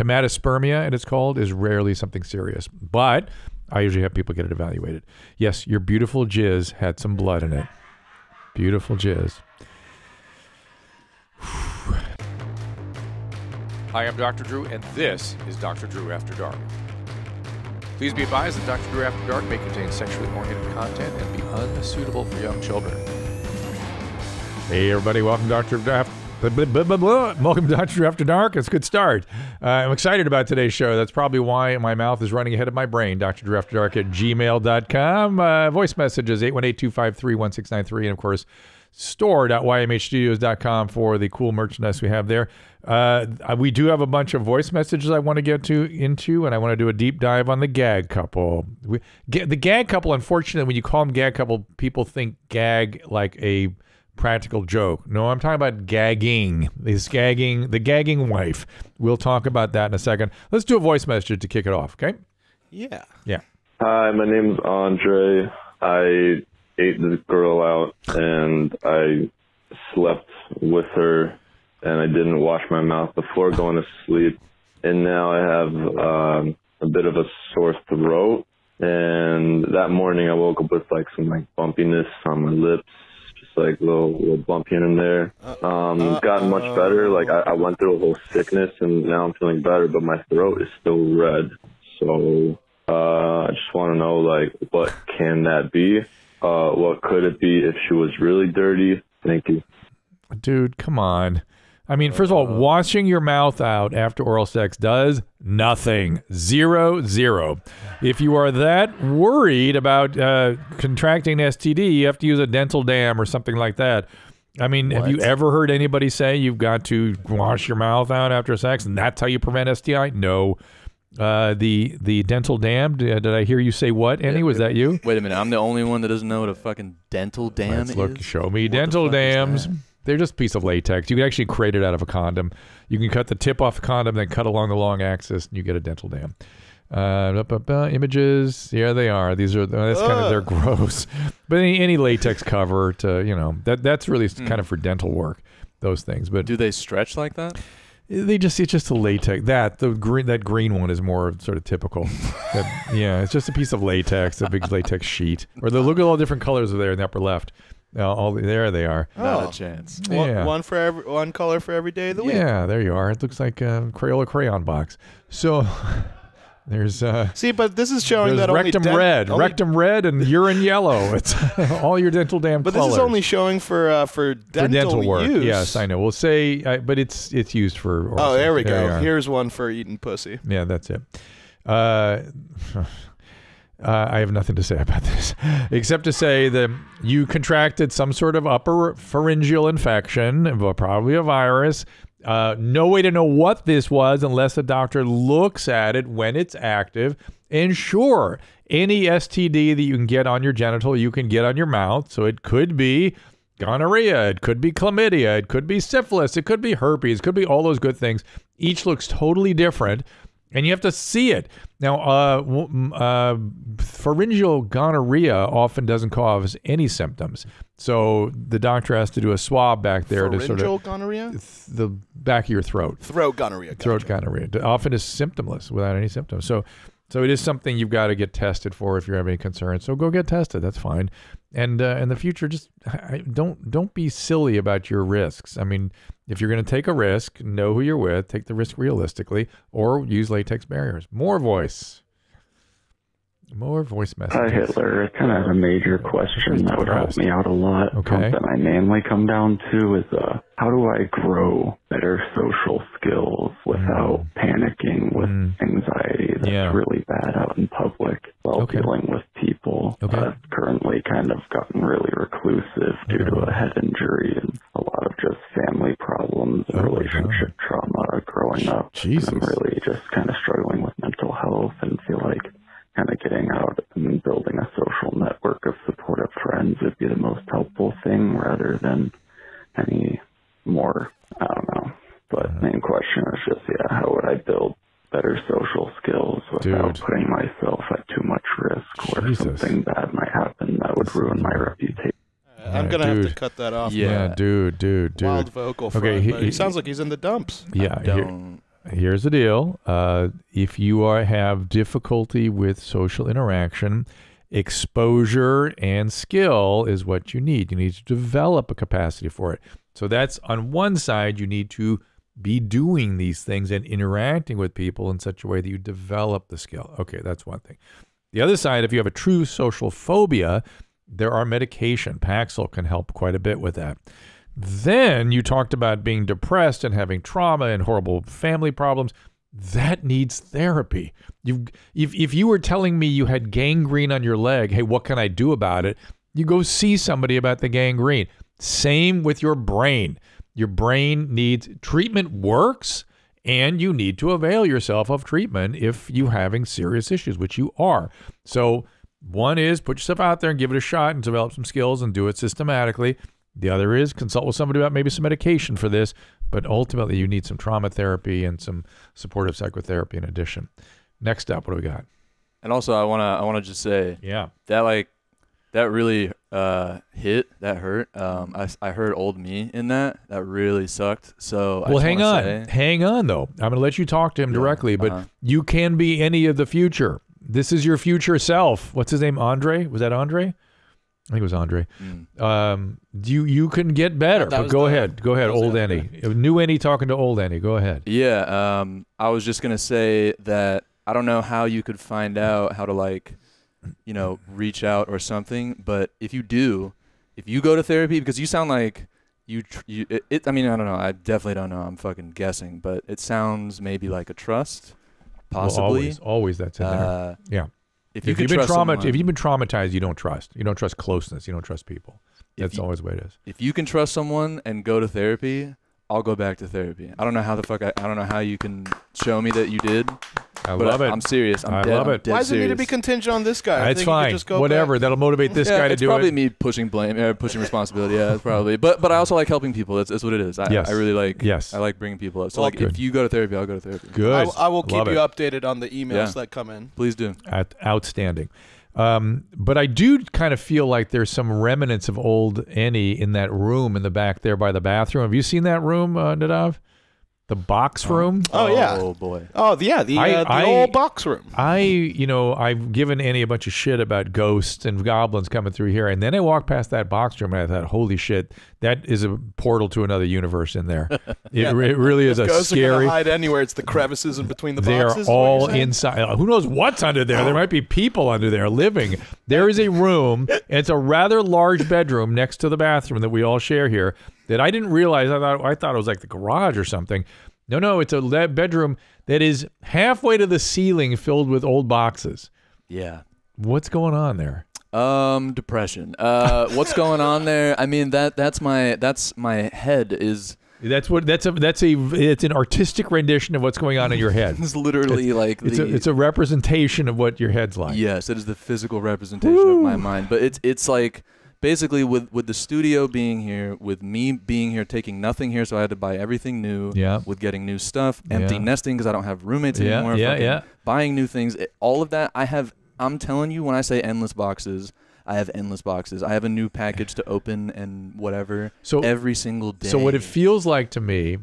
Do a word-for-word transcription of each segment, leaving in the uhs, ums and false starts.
Hematospermia, and it's called, is rarely something serious, but I usually have people get it evaluated. Yes, your beautiful jizz had some blood in it. Beautiful jizz. Hi, I'm Doctor Drew, and this is Doctor Drew After Dark. Please be advised that Doctor Drew After Dark may contain sexually oriented content and be unsuitable for young children. Hey, everybody. Welcome to Doctor After Dark. Welcome to Doctor After Dark. It's a good start. Uh, I'm excited about today's show. That's probably why my mouth is running ahead of my brain. Dr Drew After Dark at gmail dot com. Uh, voice messages eight one eight, two five three, one six nine three. And of course, store dot Y M H studios dot com for the cool merchandise we have there. Uh, we do have a bunch of voice messages I want to get to into, and I want to do a deep dive on the gag couple. We, the gag couple, unfortunately, when you call them gag couple, people think gag like a practical joke. No, I'm talking about gagging. This gagging, the gagging wife. We'll talk about that in a second. Let's do a voice message to kick it off, okay? Yeah. Yeah. Hi, my name's Andre. I ate this girl out and I slept with her and I didn't wash my mouth before going to sleep. And now I have um, a bit of a sore throat. And that morning I woke up with like some like bumpiness on my lips. Like a little, little bump here and there. Um, uh, gotten much better. Like I, I went through a whole sickness and now I'm feeling better, but my throat is still red. So uh, I just want to know, like, what can that be? Uh, what could it be if she was really dirty? Thank you. Dude, come on. I mean, first of all, washing your mouth out after oral sex does nothing. Zero, zero. If you are that worried about uh, contracting S T D, you have to use a dental dam or something like that. I mean, what? Have you ever heard anybody say you've got to wash your mouth out after sex and that's how you prevent S T I? No. Uh, the the dental dam, did I hear you say what, Annie? Was that you? Wait a minute. I'm the only one that doesn't know what a fucking dental dam Let's is? Look, show me what dental dams. They're just a piece of latex. You can actually create it out of a condom. You can cut the tip off a condom, then cut along the long axis, and you get a dental dam. Uh, blah, blah, blah, images. Yeah, they are. These are, that's kind of, they're gross. But any, any latex cover to, you know, that that's really mm. kind of for dental work, those things. But do they stretch like that? They just, it's just a latex. That, the green, that green one is more sort of typical. that, yeah, it's just a piece of latex, a big latex sheet. Or the, look at all the different colors over there in the upper left. Uh, all the, there they are. Not oh. a chance. One, yeah. one for every, one color for every day of the week. Yeah, there you are. It looks like a Crayola crayon box. So there's uh, see, but this is showing that rectum only red, only rectum red, and urine yellow. It's all your dental dam. But colors. This is only showing for uh, for dental, for dental work. Use. Yes, I know. We'll say, uh, but it's it's used for. Oral oh, there we there go. Here's one for eating pussy. Yeah, that's it. Uh, Uh, I have nothing to say about this, except to say that you contracted some sort of upper pharyngeal infection, probably a virus. Uh, no way to know what this was unless the doctor looks at it when it's active. And sure, any S T D that you can get on your genital, you can get on your mouth. So it could be gonorrhea, it could be chlamydia, it could be syphilis, it could be herpes, it could be all those good things. Each looks totally different. And you have to see it. Now, uh, uh, pharyngeal gonorrhea often doesn't cause any symptoms. So the doctor has to do a swab back there pharyngeal to sort of... Pharyngeal gonorrhea? Th the back of your throat. Throat gonorrhea. Gotcha. Throat gonorrhea. Often is symptomless without any symptoms. So, so it is something you've got to get tested for if you have any concerns. So go get tested. That's fine. And uh, in the future, just I, don't, don't be silly about your risks. I mean... If you're going to take a risk, know who you're with, take the risk realistically, or use latex barriers. More voice. More voice messages. Hi, Hitler. I kind of have a major question that would help me out a lot. Okay. That I mainly come down to is uh, how do I grow better social skills without mm. panicking with mm. anxiety that's yeah. really bad out in public while okay. dealing with people okay. that have currently kind of gotten really reclusive due okay. to a head injury and a lot of just family problems and oh, relationship God. trauma growing up. Jesus. And I'm really just kind of struggling with mental health and feel like kind of getting out and building a social network of supportive friends would be the most helpful thing rather than any more, I don't know. But main question is just, yeah, how would I build better social skills without Dude. putting myself at too much risk where Jesus. something bad might happen that would ruin my reputation? I'm going to have to cut that off. Yeah, dude, dude, dude. Wild vocal fry, okay, he, he sounds like he's in the dumps. Yeah, I don't. here's the deal. Uh, if you are have difficulty with social interaction, exposure and skill is what you need. You need to develop a capacity for it. So that's on one side, you need to be doing these things and interacting with people in such a way that you develop the skill. Okay, that's one thing. The other side, if you have a true social phobia, there are medication. Paxil can help quite a bit with that. Then you talked about being depressed and having trauma and horrible family problems. That needs therapy. You've, if, if you were telling me you had gangrene on your leg, hey, what can I do about it? You go see somebody about the gangrene. Same with your brain. Your brain needs treatment works, and you need to avail yourself of treatment if you're having serious issues, which you are. So one is put yourself out there and give it a shot and develop some skills and do it systematically. The other is consult with somebody about maybe some medication for this, but ultimately you need some trauma therapy and some supportive psychotherapy in addition. Next up, what do we got? And also I want to I want to just say, yeah, that like that really uh hit, that hurt. Um I I heard old me in that. That really sucked. So Well, I hang on. Say, hang on though. I'm going to let you talk to him yeah, directly, but uh-huh. you can be any of the future. This is your future self. What's his name? Andre? Was that Andre? I think it was Andre. Mm. Um, you you can get better, but go the, ahead. Go ahead, old Annie. New Annie talking to old Annie. Go ahead. Yeah, um, I was just going to say that I don't know how you could find out how to, like, you know, reach out or something. But if you do, if you go to therapy, because you sound like you, you – it, it, I mean, I don't know. I definitely don't know. I'm fucking guessing. But it sounds maybe like a trust, possibly. Well, always, always that's in there. Uh, yeah. If, you if, you've been someone, if you've been traumatized, you don't trust. You don't trust closeness. You don't trust people. That's you, always the way it is. If you can trust someone and go to therapy, I'll go back to therapy. I don't know how the fuck I, I don't know how you can show me that you did. I love I, it. I'm serious. I'm I dead, love it. Why does it need to be contingent on this guy? It's fine. Just go Whatever. Back. That'll motivate this yeah, guy to do it. It's probably me pushing blame, uh, pushing responsibility. Yeah, it's probably. But but I also like helping people. That's, that's what it is. I, yes. I really like. Yes. I like bringing people up. So well, like, good. If you go to therapy, I'll go to therapy. Good. I, I will keep love you it. updated on the emails yeah. that come in. Please do. At, outstanding. Um, but I do kind of feel like there's some remnants of old Annie in that room in the back there by the bathroom. Have you seen that room, uh, Nadav? The box room. Oh, oh yeah. Oh boy. Oh yeah. The, I, uh, the I, old box room. I, you know, I've given Annie a bunch of shit about ghosts and goblins coming through here, and then I walked past that box room and I thought, holy shit, that is a portal to another universe in there. It, yeah. it really is a ghosts scary. Are gonna hide anywhere. It's the crevices in between the they boxes. They are all inside. Who knows what's under there? There might be people under there living. There is a room. And it's a rather large bedroom next to the bathroom that we all share here. That I didn't realize. I thought I thought it was like the garage or something. No, no, it's a bedroom that is halfway to the ceiling, filled with old boxes. Yeah, what's going on there? Um, depression. Uh, what's going on there? I mean that that's my that's my head is. That's what that's a that's a it's an artistic rendition of what's going on in your head. It's literally it's, like it's the, a, it's a representation of what your head's like. Yes, it is the physical representation Woo. of my mind. But it's it's like. Basically, with, with the studio being here, with me being here, taking nothing here, so I had to buy everything new, yeah. with getting new stuff, empty yeah. nesting because I don't have roommates yeah. anymore, yeah, yeah. buying new things, it, all of that. I have, I'm telling you, when I say endless boxes, I have endless boxes. I have a new package to open and whatever so, every single day. So what it feels like to me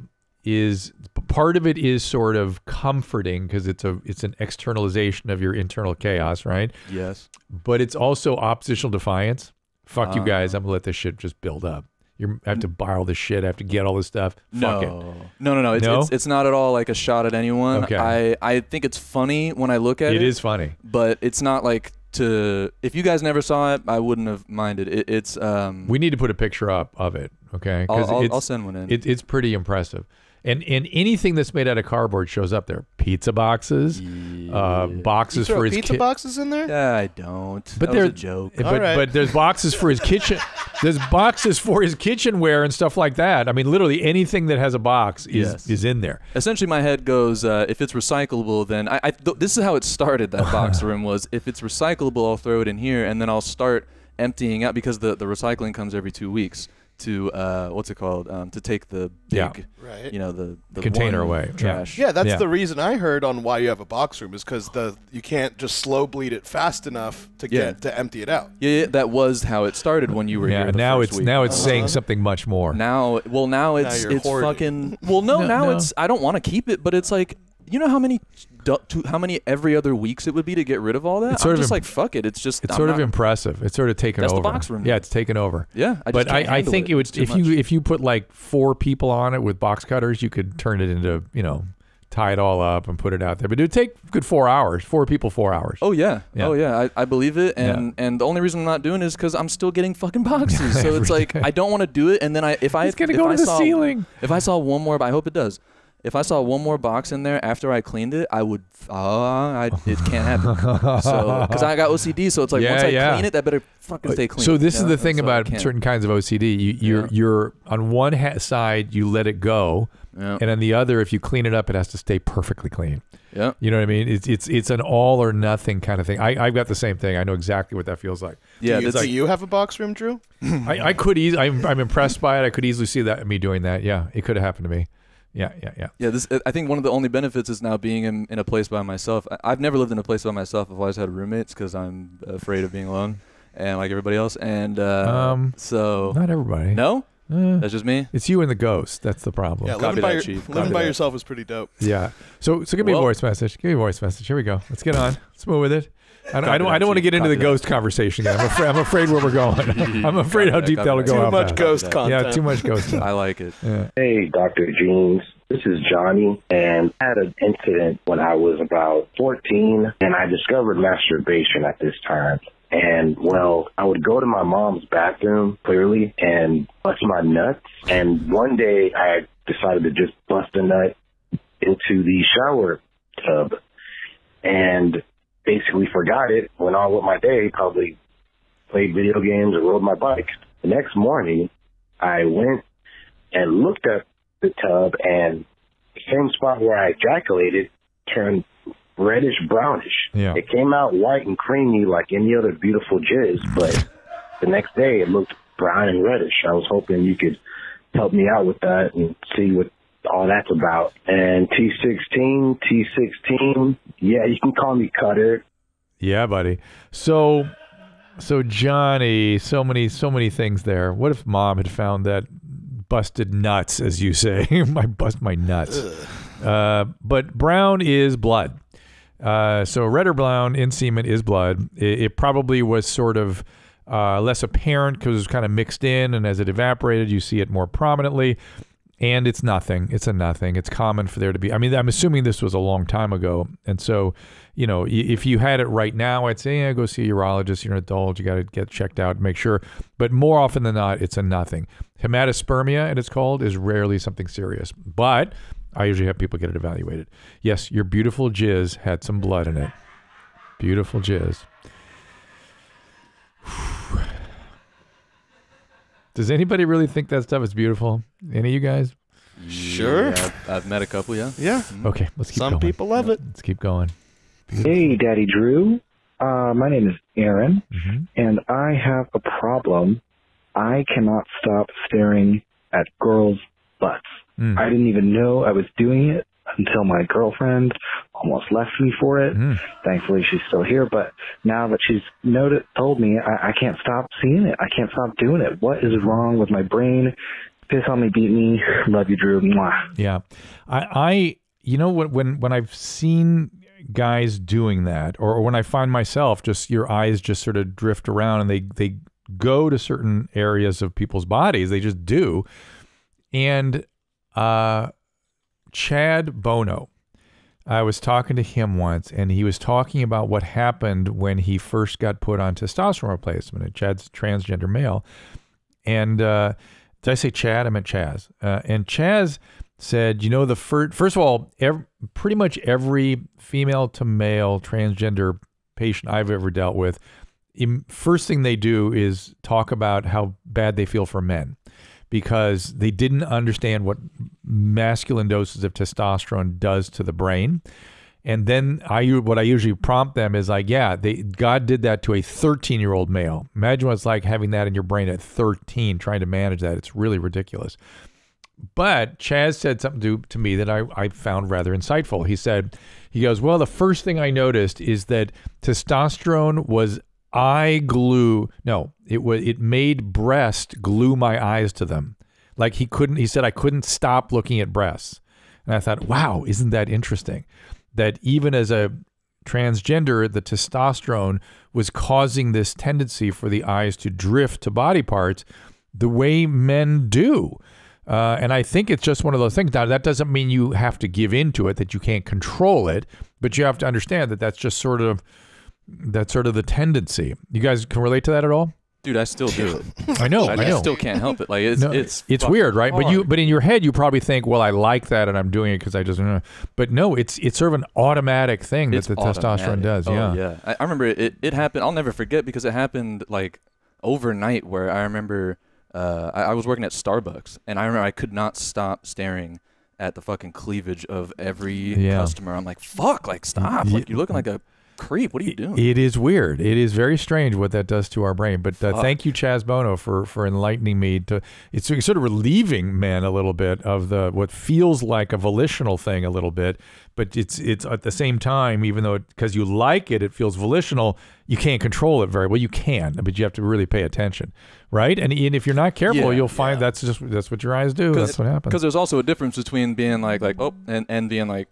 is part of it is sort of comforting because it's a it's an externalization of your internal chaos, right? Yes. But it's also oppositional defiance. Fuck you guys, I'm going to let this shit just build up. You're, I have to borrow this shit. I have to get all this stuff. Fuck no. it. No, no, no. It's, no? It's, it's not at all like a shot at anyone. Okay. I, I think it's funny when I look at it. It is funny. But it's not like to... If you guys never saw it, I wouldn't have minded. It, it's... Um, we need to put a picture up of it, okay? I'll, I'll, I'll send one in. It, it's pretty impressive. And, and anything that's made out of cardboard shows up there. Pizza boxes, yeah. uh, boxes for his kitchen. Pizza boxes in there? Yeah, I don't. But that was a joke. But, All right. but there's boxes for his kitchen. There's boxes for his kitchenware and stuff like that. I mean, literally anything that has a box is yes. is in there. Essentially, my head goes, uh, if it's recyclable, then I. I th this is how it started. That box room was, if it's recyclable, I'll throw it in here, and then I'll start emptying out because the the recycling comes every two weeks. to uh, what's it called? Um, to take the big, yeah. right. you know, the, the container away trash. Yeah, yeah that's yeah. the reason I heard on why you have a box room is because the you can't just slow bleed it fast enough to yeah. get to empty it out. Yeah, yeah, that was how it started when you were yeah, here. The now, first it's, week. now it's now uh it's -huh. saying something much more. Now, well, now it's now it's hoarding. fucking. Well, no, no now no. it's I don't want to keep it, but it's like you know how many. To how many every other weeks it would be to get rid of all that? It's sort I'm just of like, fuck it. It's just it's I'm sort not, of impressive. It's sort of taken that's over. That's the box room. Yeah, it's taken over. Yeah, I but I, I think it, it would if much. you if you put like four people on it with box cutters, you could turn it into you know tie it all up and put it out there. But it would take a good four hours. Four people, four hours. Oh yeah, yeah. oh yeah. I, I believe it. And yeah. and the only reason I'm not doing it is because I'm still getting fucking boxes. So it's like I don't want to do it. And then I if I it's gonna if go I to I the saw, ceiling. If I saw one more, but I hope it does. If I saw one more box in there after I cleaned it, I would. Uh, I, it can't happen. So, because I got O C D, so it's like yeah, once I yeah. clean it, that better fucking stay clean. So this yeah, is the thing so about certain kinds of O C D. You, you're yeah. you're on one ha side, you let it go, yeah. and on the other, if you clean it up, it has to stay perfectly clean. Yeah, you know what I mean. It's it's it's an all or nothing kind of thing. I I've got the same thing. I know exactly what that feels like. Yeah. Do you, do like, you have a box room, Drew? I, I could. Easily. I'm I'm impressed by it. I could easily see that me doing that. Yeah, it could have happened to me. Yeah, yeah, yeah. Yeah, this, I think one of the only benefits is now being in, in a place by myself. I, I've never lived in a place by myself. I've always had roommates because I'm afraid of being alone and like everybody else. And uh, um, so... Not everybody. No? Uh, That's just me? It's you and the ghost. That's the problem. Yeah, living by, your, living by yourself is pretty dope. Yeah. So so give me well, a voice message. Give me a voice message. Here we go. Let's get on. Let's move with it. I don't, I don't, I don't want to get into the ghost conversation. I'm afraid, I'm afraid where we're going. I'm afraid how deep that'll go. Too much ghost content. Yeah, too much ghost content. I like it. Yeah. Hey, Doctor Jeans. This is Johnny, and I had an incident when I was about fourteen, and I discovered masturbation at this time. And, well, I would go to my mom's bathroom, clearly, and bust my nuts. And one day I decided to just bust a nut into the shower tub. And... basically forgot it, went on with my day, probably played video games or rode my bike. The next morning, I went and looked at the tub, and the same spot where I ejaculated turned reddish-brownish. Yeah. It came out white and creamy like any other beautiful jizz, but the next day it looked brown and reddish. I was hoping you could help me out with that and see what all that's about. And T sixteen, T sixteen, yeah, you can call me Cutter. Yeah, buddy. So, so Johnny, so many, so many things there. What if mom had found that busted nuts, as you say? I bust my nuts. Uh, but brown is blood. Uh, so red or brown in semen is blood. It, it probably was sort of uh, less apparent because it was kind of mixed in, and as it evaporated, you see it more prominently. And it's nothing. It's a nothing. It's common for there to be. I mean, I'm assuming this was a long time ago. And so, you know, if you had it right now, I'd say, yeah, go see a urologist. You're an adult. You got to get checked out and make sure. But more often than not, it's a nothing. Hematospermia, and it's called, is rarely something serious. But I usually have people get it evaluated. Yes, your beautiful jizz had some blood in it. Beautiful jizz. Does anybody really think that stuff is beautiful? Any of you guys? Sure. Yeah, I've, I've met a couple, yeah. Yeah. Okay, let's keep Some going. Some people love yeah, it. Let's keep going. Hey, Daddy Drew. Uh, my name is Aaron, mm-hmm. and I have a problem. I cannot stop staring at girls' butts. Mm. I didn't even know I was doing it until my girlfriend almost left me for it. Mm. Thankfully, she's still here. But now that she's noted, told me, I, I can't stop seeing it. I can't stop doing it. What is wrong with my brain? Piss on me, beat me. Love you, Drew. Mwah. Yeah. I, I you know, when, when I've seen guys doing that, or, or when I find myself, just your eyes just sort of drift around and they, they go to certain areas of people's bodies. They just do. And uh, Chaz Bono. I was talking to him once, and he was talking about what happened when he first got put on testosterone replacement. And Chad's transgender male. And uh, did I say Chad? I meant Chaz. Uh, and Chaz said, you know, the fir first of all, every, pretty much every female to male transgender patient I've ever dealt with, first thing they do is talk about how bad they feel for men, because they didn't understand what masculine doses of testosterone does to the brain. And then I, what I usually prompt them is like, yeah, they, God did that to a thirteen-year-old male. Imagine what it's like having that in your brain at thirteen, trying to manage that. It's really ridiculous. But Chaz said something to, to me that I, I found rather insightful. He said, he goes, well, the first thing I noticed is that testosterone was eye glue. No, it was, it made breast glue my eyes to them. Like he couldn't, he said, I couldn't stop looking at breasts. And I thought, wow, isn't that interesting? That even as a transgender, the testosterone was causing this tendency for the eyes to drift to body parts the way men do. Uh, and I think it's just one of those things. Now, that doesn't mean you have to give into it, that you can't control it, but you have to understand that that's just sort of, that's sort of the tendency. You guys can relate to that at all? Dude, I still do it. I know, I, I know. I still can't help it. Like it's no, it's, it's weird, right? Hard. But you, but in your head, you probably think, "Well, I like that, and I'm doing it because I just." Uh. But no, it's it's sort of an automatic thing it's that the automatic. testosterone does. Oh, yeah, yeah. I, I remember it, it. It happened. I'll never forget because it happened like overnight. Where I remember, uh, I, I was working at Starbucks, and I remember I could not stop staring at the fucking cleavage of every yeah. customer. I'm like, "Fuck! Like, stop! Yeah. Like, you're looking like a." Creep, what are you doing? It is weird. It is very strange what that does to our brain. But uh, thank you, Chaz Bono, for for enlightening me. To it's sort of relieving men a little bit of the what feels like a volitional thing a little bit, but it's it's at the same time, even though because you like it, it feels volitional. You can't control it very well. You can, but you have to really pay attention, right? And, and if you're not careful, yeah, you'll find yeah. that's just that's what your eyes do. That's it, what happens. Because there's also a difference between being like like oh and and being like.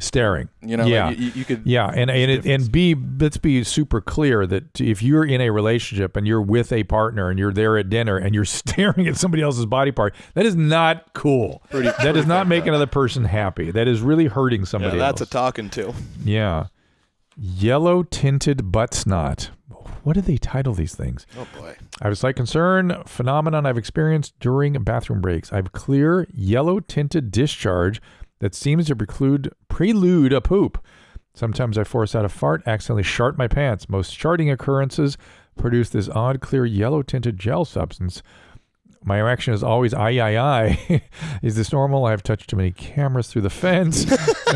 Staring, you know, yeah, like you, you could, yeah, and and it, and be let's be super clear that if you're in a relationship and you're with a partner and you're there at dinner and you're staring at somebody else's body part, that is not cool. Pretty, that pretty does not make that. another person happy. That is really hurting somebody. Yeah, that's else. a talking to. Yeah, yellow tinted butt snot. What do they title these things? Oh boy! I have a slight concern phenomenon I've experienced during bathroom breaks. I have clear yellow tinted discharge that seems to preclude prelude a poop. Sometimes I force out a fart, accidentally shart my pants. Most sharting occurrences produce this odd, clear, yellow-tinted gel substance. My reaction is always, "Aye, aye, aye." Is this normal? I have touched too many cameras through the fence.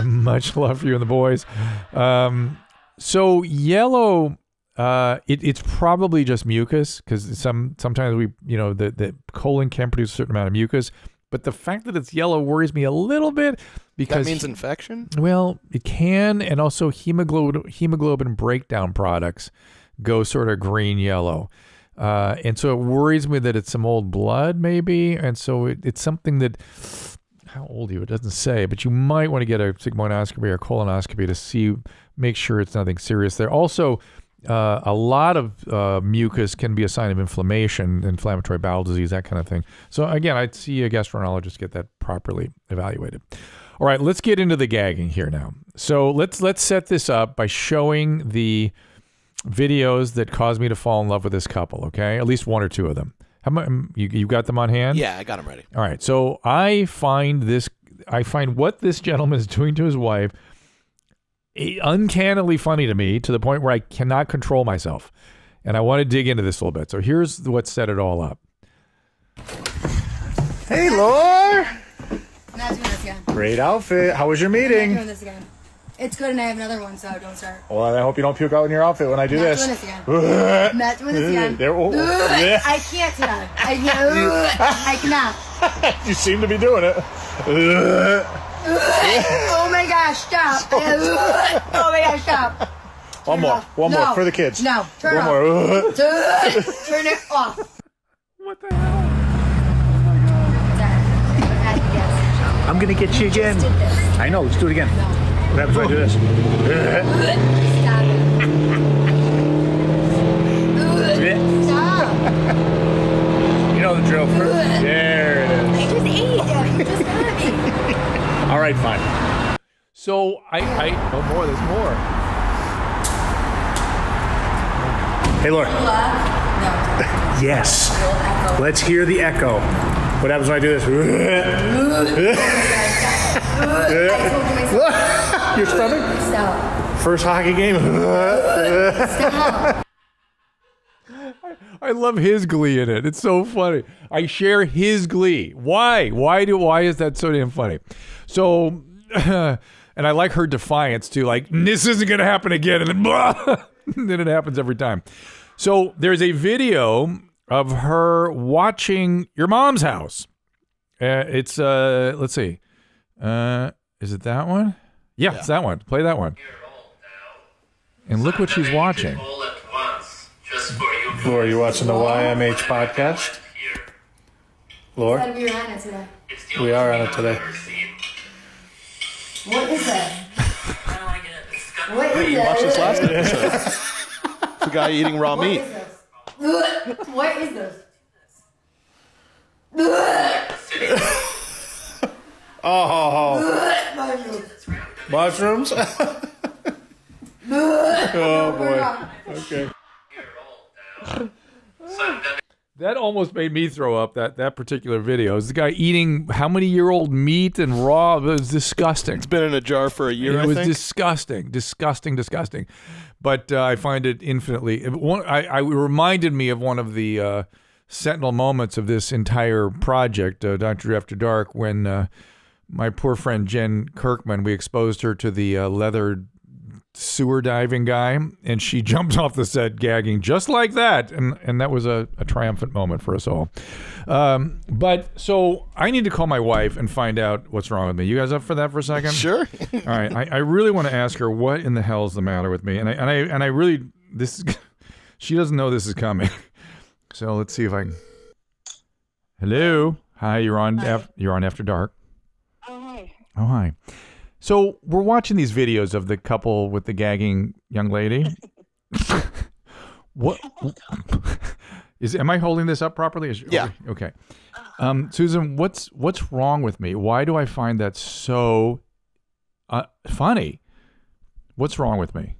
Much love for you and the boys. Um, so yellow, uh, it, it's probably just mucus because some sometimes we, you know, the the colon can produce a certain amount of mucus. But the fact that it's yellow worries me a little bit because that means infection. Well, it can, and also hemoglobin hemoglobin breakdown products go sort of green yellow, uh, and so it worries me that it's some old blood maybe, and so it, it's something that how old are you? It doesn't say, but you might want to get a sigmoidoscopy or a colonoscopy to see, make sure it's nothing serious there. Also. Uh, a lot of uh, mucus can be a sign of inflammation, inflammatory bowel disease, that kind of thing. So again, I'd see a gastroenterologist get that properly evaluated. All right, let's get into the gagging here now. So let's let's set this up by showing the videos that caused me to fall in love with this couple. Okay, at least one or two of them. How much you you got them on hand? Yeah, I got them ready. All right, so I find this, I find what this gentleman is doing to his wife. Uncannily funny to me, to the point where I cannot control myself. And I want to dig into this a little bit. So here's what set it all up. Hey, Laura! I'm not doing this again. Great outfit. How was your meeting? I'm not doing this again. It's good and I have another one, so don't start. Well, I hope you don't puke out in your outfit when I do not this. Doing this again. I'm not doing this again. They're old. I can't do that. I, I cannot. You seem to be doing it. Oh my gosh, stop. Oh my gosh, stop. Turn one more. One no. more for the kids. No, turn it off. Turn it off. What the hell? Oh my God. I'm going to get you again. I know, let's do it again. No. What happens when I do this? Stop. You know the drill. First. There it is. I just ate. You just got me. All right, fine. So I, I, oh more, there's more. Hey, Laura. No. Yes. Let's hear the echo. What happens when I do this? Your stomach? Stop. First hockey game. Stop. I love his glee in it. It's so funny. I share his glee. Why? Why do? Why is that so damn funny? So, uh, And I like her defiance too, like, this isn't going to happen again. And then, blah, and then it happens every time. So there's a video of her watching Your Mom's House. Uh, it's, uh, let's see. Uh, is it that one? Yeah, yeah, it's that one. Play that one. And look what she's watching. Laura, you watching the Y M H podcast? Laura? We are on it today. We are on it today. What is that? I don't like it. What is that? Watch this last episode. It's a guy eating raw meat. What is this? What is this? Oh. Mushrooms? Oh, boy. Okay. That almost made me throw up, that, that particular video. Is the guy eating how many year old meat and raw? It was disgusting. It's been in a jar for a year, I think. It was disgusting, disgusting, disgusting. But uh, I find it infinitely... It, one, I, I it reminded me of one of the uh, sentinel moments of this entire project, uh, Doctor Drew After Dark, when uh, my poor friend Jen Kirkman, we exposed her to the uh, leather... sewer diving guy, and she jumped off the set gagging just like that, and and that was a, a triumphant moment for us all. Um, but so I need to call my wife and find out what's wrong with me. You guys up for that for a second? Sure. All right. I, I really want to ask her what in the hell's the matter with me, and I and I and I really this she doesn't know this is coming. So let's see if I can. Hello. Hi. You're on. Hi. Af, you're on After Dark. Oh hi. Oh hi. So we're watching these videos of the couple with the gagging young lady. What is? Am I holding this up properly? Is, yeah. Okay. Um, Susan, what's what's wrong with me? Why do I find that so uh, funny? What's wrong with me?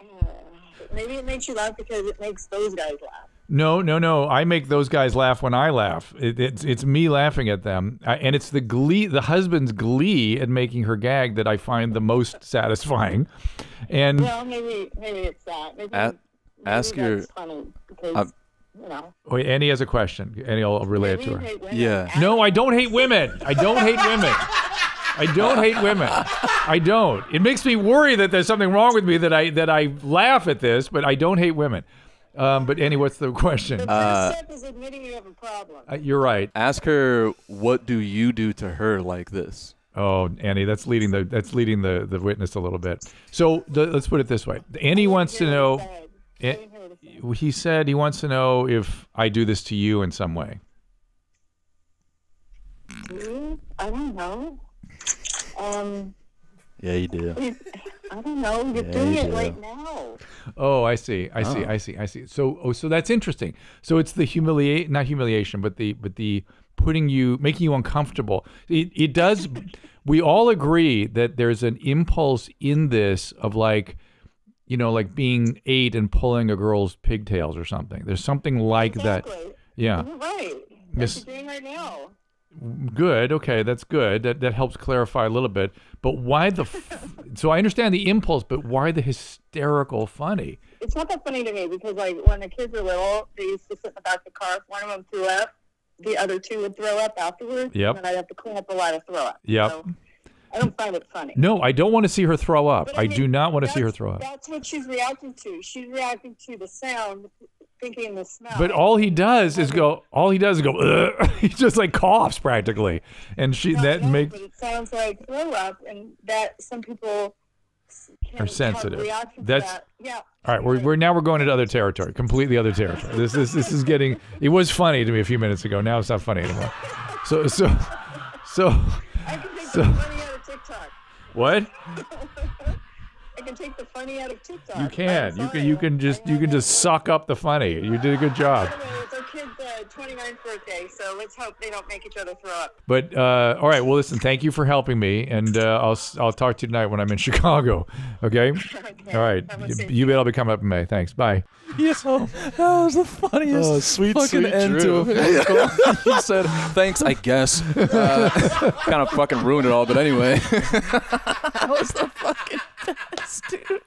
Uh, maybe it makes you laugh because it makes those guys laugh. No, no, no. I make those guys laugh when I laugh. It, it's it's me laughing at them, I, and it's the glee, the husband's glee at making her gag that I find the most satisfying. And well, maybe maybe it's that. Maybe, at, maybe ask that's your. Funny because, uh, you know. Wait, Annie has a question. Annie will relay maybe it to her. Hate women. Yeah. No, I don't hate women. I don't hate women. I don't hate women. I don't. It makes me worry that there's something wrong with me that I that I laugh at this, but I don't hate women. Um, but Annie, what's the question? The first step is admitting you have a problem. Uh, you're right. Ask her, what do you do to her like this? Oh, Annie, that's leading the that's leading the the witness a little bit. So the, let's put it this way. Annie wants to know. It, he said he wants to know if I do this to you in some way. Me? I don't know. Um. Yeah, you do. I don't know. You're yeah, doing you it do. Right now. Oh, I see. I oh. see. I see. I see. So, oh, so that's interesting. So it's the humiliate, not humiliation, but the, but the putting you, making you uncomfortable. It, it does. We all agree that there's an impulse in this of like, you know, like being eight and pulling a girl's pigtails or something. There's something like exactly. that. Yeah. You're right. That's yes. What you're doing right now. Good. Okay, that's good. That that helps clarify a little bit. But why the? F so I understand the impulse, but why the hysterical funny? It's not that funny to me because, like, when the kids were little, they used to sit in the back of the car. If one of them threw up, the other two would throw up afterwards. Yep. And I'd have to clean up a lot of throw up. Yep. So I don't find it funny. No, I don't want to see her throw up. But I, I mean, do not want to see her throw up. That's what she's reacting to. She's reacting to the sound. Thinking the smell. But all he does is go. All he does is go. Ugh. He just like coughs practically, and she no, that no, makes. But it sounds like throw up, and that some people can, are sensitive. That's that. Yeah. All right, we're we're now we're going into other territory, completely other territory. This this this is getting. It was funny to me a few minutes ago. Now it's not funny anymore. So so so. I can take so, the funny out of TikTok. What? I can take the funny out of TikTok. You can. You can. You can just. You can just suck up the funny. You did a good job. It's our kid's uh, twenty-ninth birthday, so let's hope they don't make each other throw up. But uh, all right. Well, listen. Thank you for helping me, and uh, I'll I'll talk to you tonight when I'm in Chicago. Okay. Okay. All right. You, you bet I'll be coming up in May. Thanks. Bye. Yes. Oh, that was the funniest oh, sweet, fucking sweet end Drew. To a phone call. He said, "Thanks, I guess." Uh, kind of fucking ruined it all, but anyway. That was the fucking. Dude.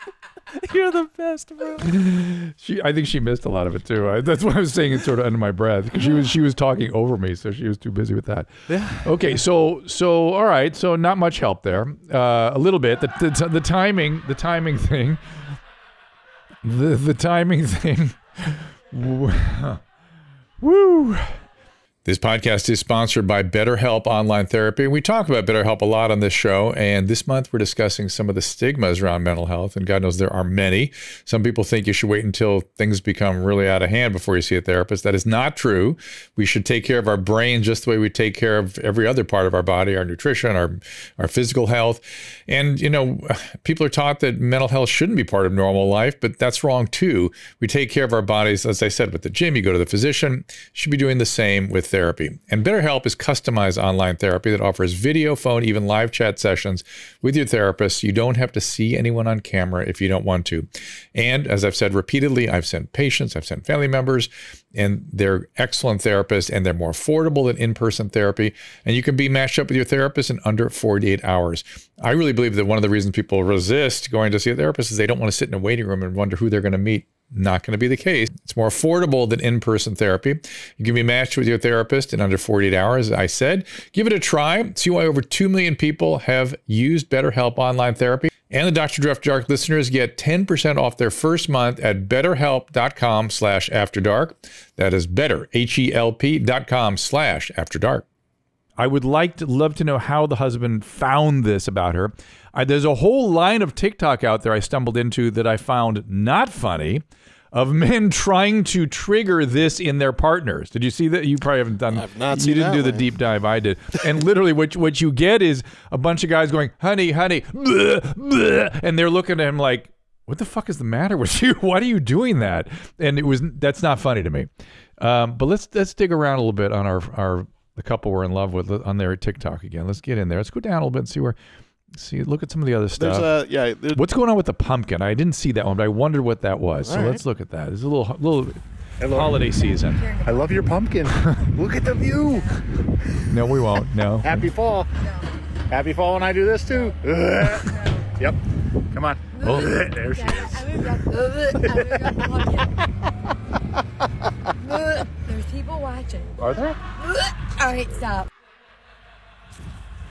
You're the best, bro. She, I think she missed a lot of it too. I, that's what I was saying. It's sort of under my breath because she was she was talking over me, so she was too busy with that. Yeah. Okay. So so all right. So not much help there. Uh, a little bit. The, the the timing. The timing thing. The the timing thing. Woo. This podcast is sponsored by BetterHelp Online Therapy. We talk about BetterHelp a lot on this show, and this month we're discussing some of the stigmas around mental health, and God knows there are many. Some people think you should wait until things become really out of hand before you see a therapist. That is not true. We should take care of our brain just the way we take care of every other part of our body, our nutrition, our, our physical health. And, you know, people are taught that mental health shouldn't be part of normal life, but that's wrong too. We take care of our bodies, as I said, with the gym, you go to the physician, you should be doing the same with therapy. And BetterHelp is customized online therapy that offers video, phone, even live chat sessions with your therapist. You don't have to see anyone on camera if you don't want to. And as I've said repeatedly, I've sent patients, I've sent family members, and they're excellent therapists, and they're more affordable than in-person therapy. And you can be matched up with your therapist in under forty-eight hours. I really believe that one of the reasons people resist going to see a therapist is they don't want to sit in a waiting room and wonder who they're going to meet. Not going to be the case. It's more affordable than in-person therapy. You can be matched with your therapist in under forty-eight hours, as I said. Give it a try. See why over two million people have used BetterHelp Online Therapy. And the Doctor Drew After Dark listeners get ten percent off their first month at betterhelp.com slash after dark. That is better, H E L P dot com slash after dark. I would like to love to know how the husband found this about her. I, there's a whole line of TikTok out there I stumbled into that I found not funny, of men trying to trigger this in their partners. Did you see that? You probably haven't done. I've not seen that. You didn't do the deep dive I did. And literally, what what you get is a bunch of guys going, "Honey, honey," bleh, bleh, and they're looking at him like, "What the fuck is the matter with you? Why are you doing that?" And it was that's not funny to me. Um, but let's let's dig around a little bit on our our. The couple we're in love with on their TikTok again. Let's get in there. Let's go down a little bit and see where, see, look at some of the other stuff. There's a, yeah, there's, what's going on with the pumpkin? I didn't see that one, but I wondered what that was. So right. Let's look at that. It's a little, little holiday season. I love your pumpkin. Look at the view. No, we won't. No. Happy fall. No. Happy fall when I do this too. No. Yep. Come on. Oh, there she is. There's people watching. Are there? All right, stop.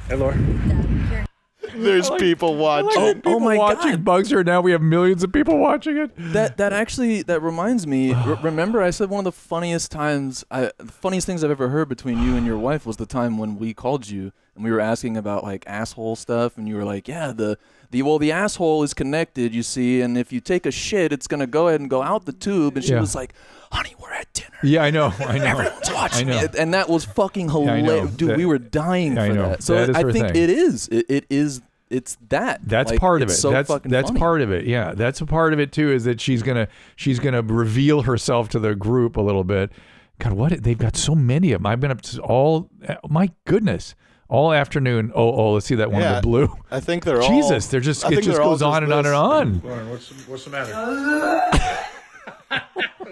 Hey, Laura. Stop. There's like, people watching. Like oh, people oh my watching God! Bugs here now. We have millions of people watching it. That that actually that reminds me. re remember, I said one of the funniest times, I, the funniest things I've ever heard between you and your wife was the time when we called you and we were asking about like asshole stuff, and you were like, "Yeah, the the well, the asshole is connected, you see, and if you take a shit, it's gonna go ahead and go out the tube." And she yeah. was like, "Honey, we're at dinner." Yeah, I know. I know. Everyone's watching I know. It, and that was fucking hilarious, yeah, dude. That, we were dying yeah, for that. So that I think thing. it is. It, it is. It's that. That's like, part of it. So that's that's funny. part of it. Yeah, that's a part of it too. Is that she's gonna she's gonna reveal herself to the group a little bit. God, what they've got so many of them. I've been up to all. My goodness. All afternoon. Oh, oh, let's see that one yeah, in the blue. I think they're all. Jesus, they're just. I it just goes just on and this. on and on. Lauren, what's the, what's the matter?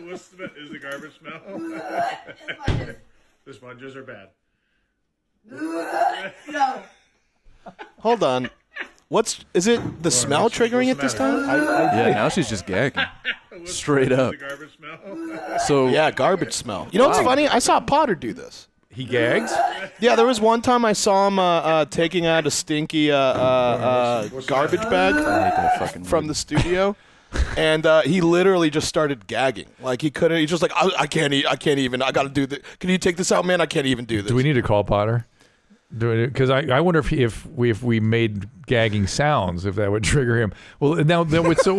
what's the is the garbage smell? The sponges are bad. No. Hold on. What's is it? The Lauren, smell triggering it this time? I, I, yeah, now she's just gagging. Straight up. Is the garbage smell? So yeah, garbage smell. You know wow. what's funny? I saw Potter do this. He gags? Yeah, there was one time I saw him uh, uh, taking out a stinky uh, uh, uh, garbage bag from the studio, and uh, he literally just started gagging. Like he couldn't. He's just like, I, I can't eat. I can't even. I got to do this. Can you take this out, man? I can't even do this. Do we need to call Potter? Because I, I wonder if he, if we if we made gagging sounds, if that would trigger him. Well, now that would so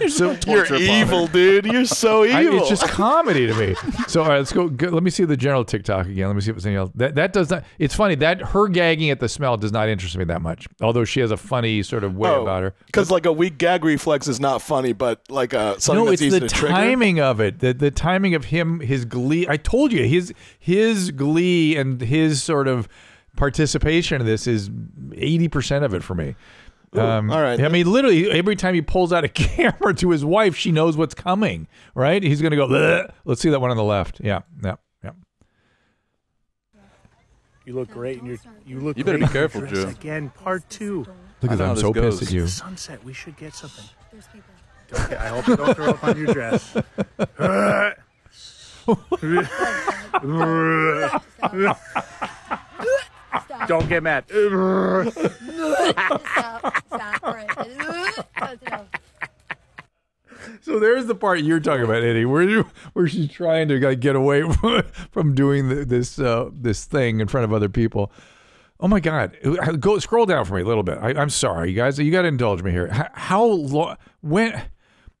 you're, so you're evil, dude. You're so evil. I, it's just comedy to me. So all right, let's go, go. Let me see the general TikTok again. Let me see if it's anything else. That that does not. It's funny that her gagging at the smell does not interest me that much. Although she has a funny sort of way oh, about her. Because like a weak gag reflex is not funny, but like a something no, that's easy to trigger. No, it's the timing of it. The the timing of him, his glee. I told you, his his glee and his sort of participation in this is eighty percent of it for me. Ooh, um, all right. I mean, literally, every time he pulls out a camera to his wife, she knows what's coming, right? He's going to go, bleh. Let's see that one on the left. Yeah, yeah, yeah. You look great. And you're, you look You better great. be careful, Drew. Again, part two. Look at that. I'm so goes. pissed at you. Sunset. We should get something. There's people. Okay, I hope you don't throw up on your dress. Don't get mad. Stop. Stop. Right. So there's the part you're talking about, Eddie, where you, where she's trying to like, get away from, from doing the, this uh, this thing in front of other people. Oh my God! Go scroll down for me a little bit. I, I'm sorry, you guys. You got to indulge me here. How, how long? When?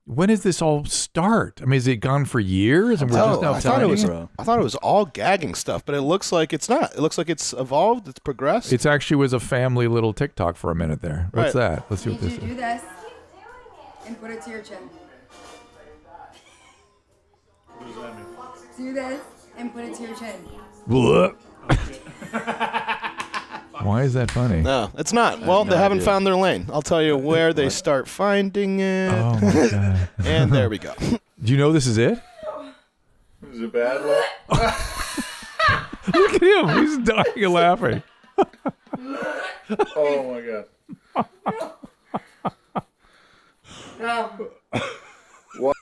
When does this all start? I mean, is it gone for years? And we're just now telling you about it. I thought it was all gagging stuff, but it looks like it's not. It looks like it's evolved. It's progressed. It actually was a family little TikTok for a minute there. Right. What's that? Let's see what this is. Did you do this and put it to your chin? What does that mean? Do this and put it to your chin. Why is that funny? No, it's not. Well, they haven't found their lane. I'll tell you where they start finding it. Oh my God. And there we go. Do you know this is it? Is it bad laugh? Look at him. He's dying of laughing. Oh my God. What?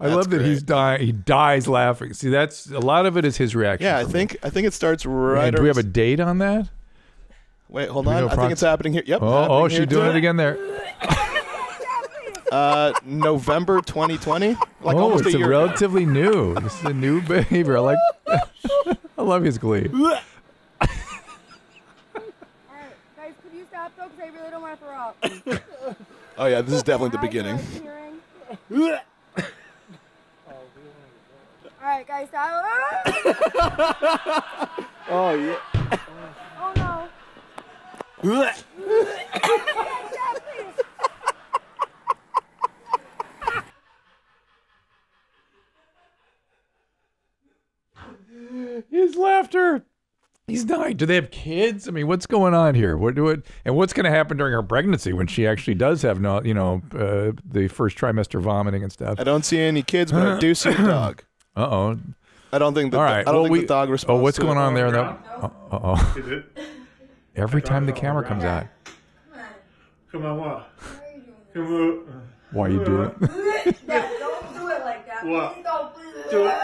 I that's love that great. he's dying. He dies laughing. See, that's a lot of it is his reaction. Yeah, I think me. I think it starts right. Man, do we have a date on that? Wait, hold on. I think it's happening here. Yep. Oh, oh she's doing it again there. uh, November twenty twenty. Like oh, almost it's a year relatively now. new. This is a new behavior. I like. I love his glee. All right, guys, could you stop though? Because I really don't want to throw up. Oh yeah, this is definitely the beginning. All right, guys, stop. Oh, yeah. Oh, no. His laughter. He's dying. Do they have kids? I mean, what's going on here? What do it? And what's going to happen during her pregnancy when she actually does have no, you know, uh, the first trimester vomiting and stuff? I don't see any kids, but I do see a dog. Uh oh. I don't think the, All right. I don't well, think we, the dog responds. Oh, what's to going it. on there? That, uh oh. Is it? Every time the camera comes out. Come on, what? Come on. Why are you doing it? Don't do it like that. What? Please don't. Please do it.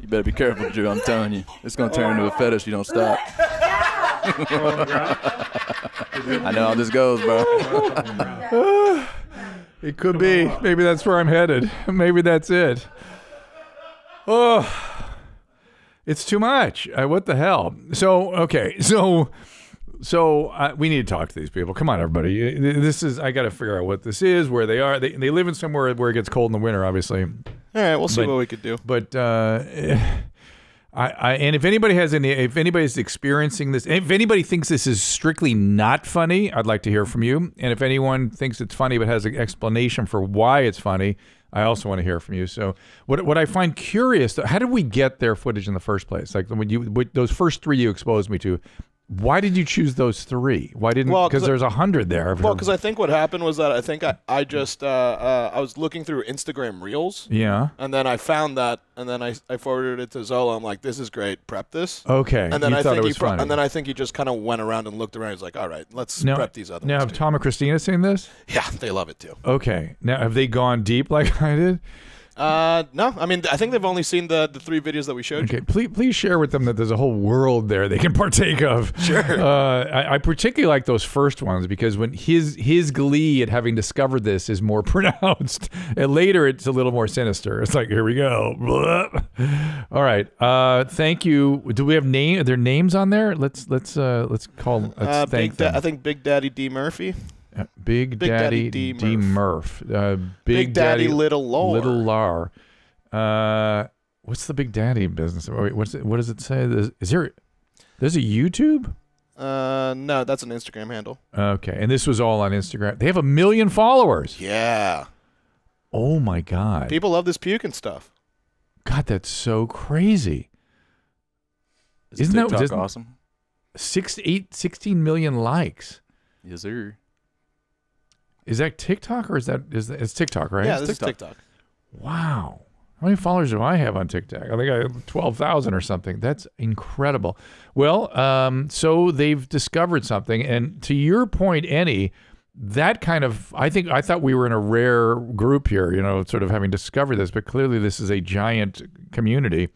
You better be careful, Drew. I'm telling you. It's going to turn into a fetish if you don't stop. I know how this goes, bro. It could be. Maybe that's where I'm headed. Maybe that's it. Oh, it's too much. I, what the hell? So, okay. So, so uh, we need to talk to these people. Come on, everybody. This is, I got to figure out what this is, where they are. They, they live in somewhere where it gets cold in the winter, obviously. All right. We'll see but, what we could do. But, uh, I, I, and if anybody has any, if anybody's experiencing this, if anybody thinks this is strictly not funny, I'd like to hear from you. And if anyone thinks it's funny but has an explanation for why it's funny, I also want to hear from you. So what, what I find curious, how did we get their footage in the first place? Like when you, with those first three you exposed me to, why did you choose those three? Why didn't, because well, there's a hundred there. Well, because I think what happened was that I think I, I just, uh, uh, I was looking through Instagram Reels. Yeah. And then I found that, and then I, I forwarded it to Zola. I'm like, this is great. Prep this. Okay. And then, I think, he funny. and then I think he just kind of went around and looked around. He's like, all right, let's now, prep these other now ones. Now, have too. Tom and Christina seen this? Yeah, they love it too. Okay. Now, have they gone deep like I did? Uh, no, I mean, I think they've only seen the, the three videos that we showed okay, you. Please, please share with them that there's a whole world there they can partake of. Sure. Uh, I, I particularly like those first ones because when his, his glee at having discovered this is more pronounced, and later it's a little more sinister. It's like, here we go. Blah. All right. Uh, thank you. Do we have name, are there names on there? Let's, let's, uh, let's call, let's uh, thank them. I think Big Daddy D. Murphy. Big, Big Daddy, Daddy D. D. Murph. Murph. Uh, Big, Big Daddy, Daddy Little Lar. Little Lar. Uh, what's the Big Daddy business? Wait, what's it, what does it say? Is, is there? There's a YouTube? Uh, no, that's an Instagram handle. Okay, and this was all on Instagram. They have a million followers. Yeah. Oh my God. People love this puke and stuff. God, that's so crazy. Is Isn't TikTok that isn't, awesome? Six, eight, sixteen million likes. Yes, sir. Is that TikTok or is that is, that, is TikTok, right? Yeah, it's TikTok. TikTok. Wow. How many followers do I have on TikTok? I think I have twelve thousand or something. That's incredible. Well, um, so they've discovered something. And to your point, Annie, that kind of, I think, I thought we were in a rare group here, you know, sort of having discovered this, but clearly this is a giant community.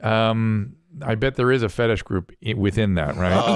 Um, I bet there is a fetish group within that, right? Uh,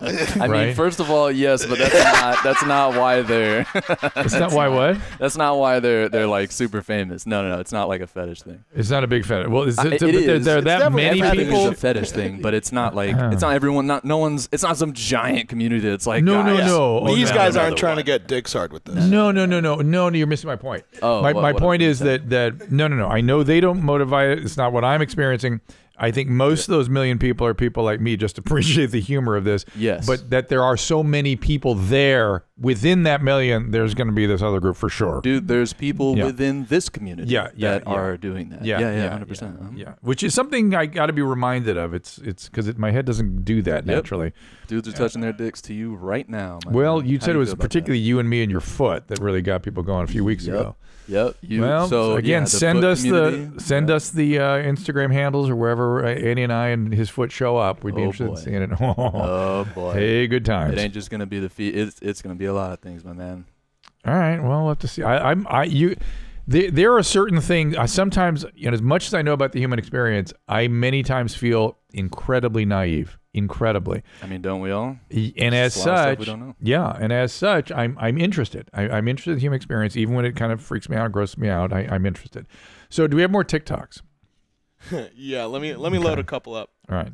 no. I right? mean, first of all, yes, but that's not that's not why they're That's not why what? That's not why they're they're like super famous. No, no, no. It's not like a fetish thing. It's not a big fetish. Well, is it, it is. There, there are that many people. It's a fetish thing, but it's not like oh. it's not everyone. Not no one's. It's not some giant community. It's like no, guys, no, no. These oh, no, guys no, aren't no, trying to get dicks hard with this. No, no, no, no, no, no. You're missing my point. Oh, my what, my what point is that that no, no, no. I know they don't motivate it. It's not what I'm experiencing. I think most of those million people are people like me, just appreciate the humor of this. Yes. But that there are so many people there, within that million, there's going to be this other group for sure. Dude, there's people yeah. within this community yeah, yeah, that yeah. are doing that. Yeah, yeah, yeah, yeah one hundred percent. Yeah, um, yeah. Which is something I got to be reminded of. It's it's because it, my head doesn't do that yep. naturally. Dudes are yeah. touching their dicks to you right now. Well, man. you How said it was particularly that? you and me and your foot that really got people going a few weeks yep. ago. Yep. You, well, so again, yeah, send us community. the send yeah. us the uh, Instagram handles or wherever Andy and I and his foot show up. We'd be oh interested boy. in seeing it. Oh, oh boy! Hey, good times. It ain't just gonna be the feet. It's it's gonna be a lot of things, my man. All right. Well, we'll have to see. I, I'm I you. There, there are certain things. I sometimes, you know, as much as I know about the human experience, I many times feel incredibly naive. Incredibly. I mean, don't we all? And as such, yeah. And as such, I'm I'm interested. I, I'm interested in human experience, even when it kind of freaks me out, grosses me out. I, I'm interested. So, do we have more TikToks? yeah. Let me let me okay. load a couple up. All right.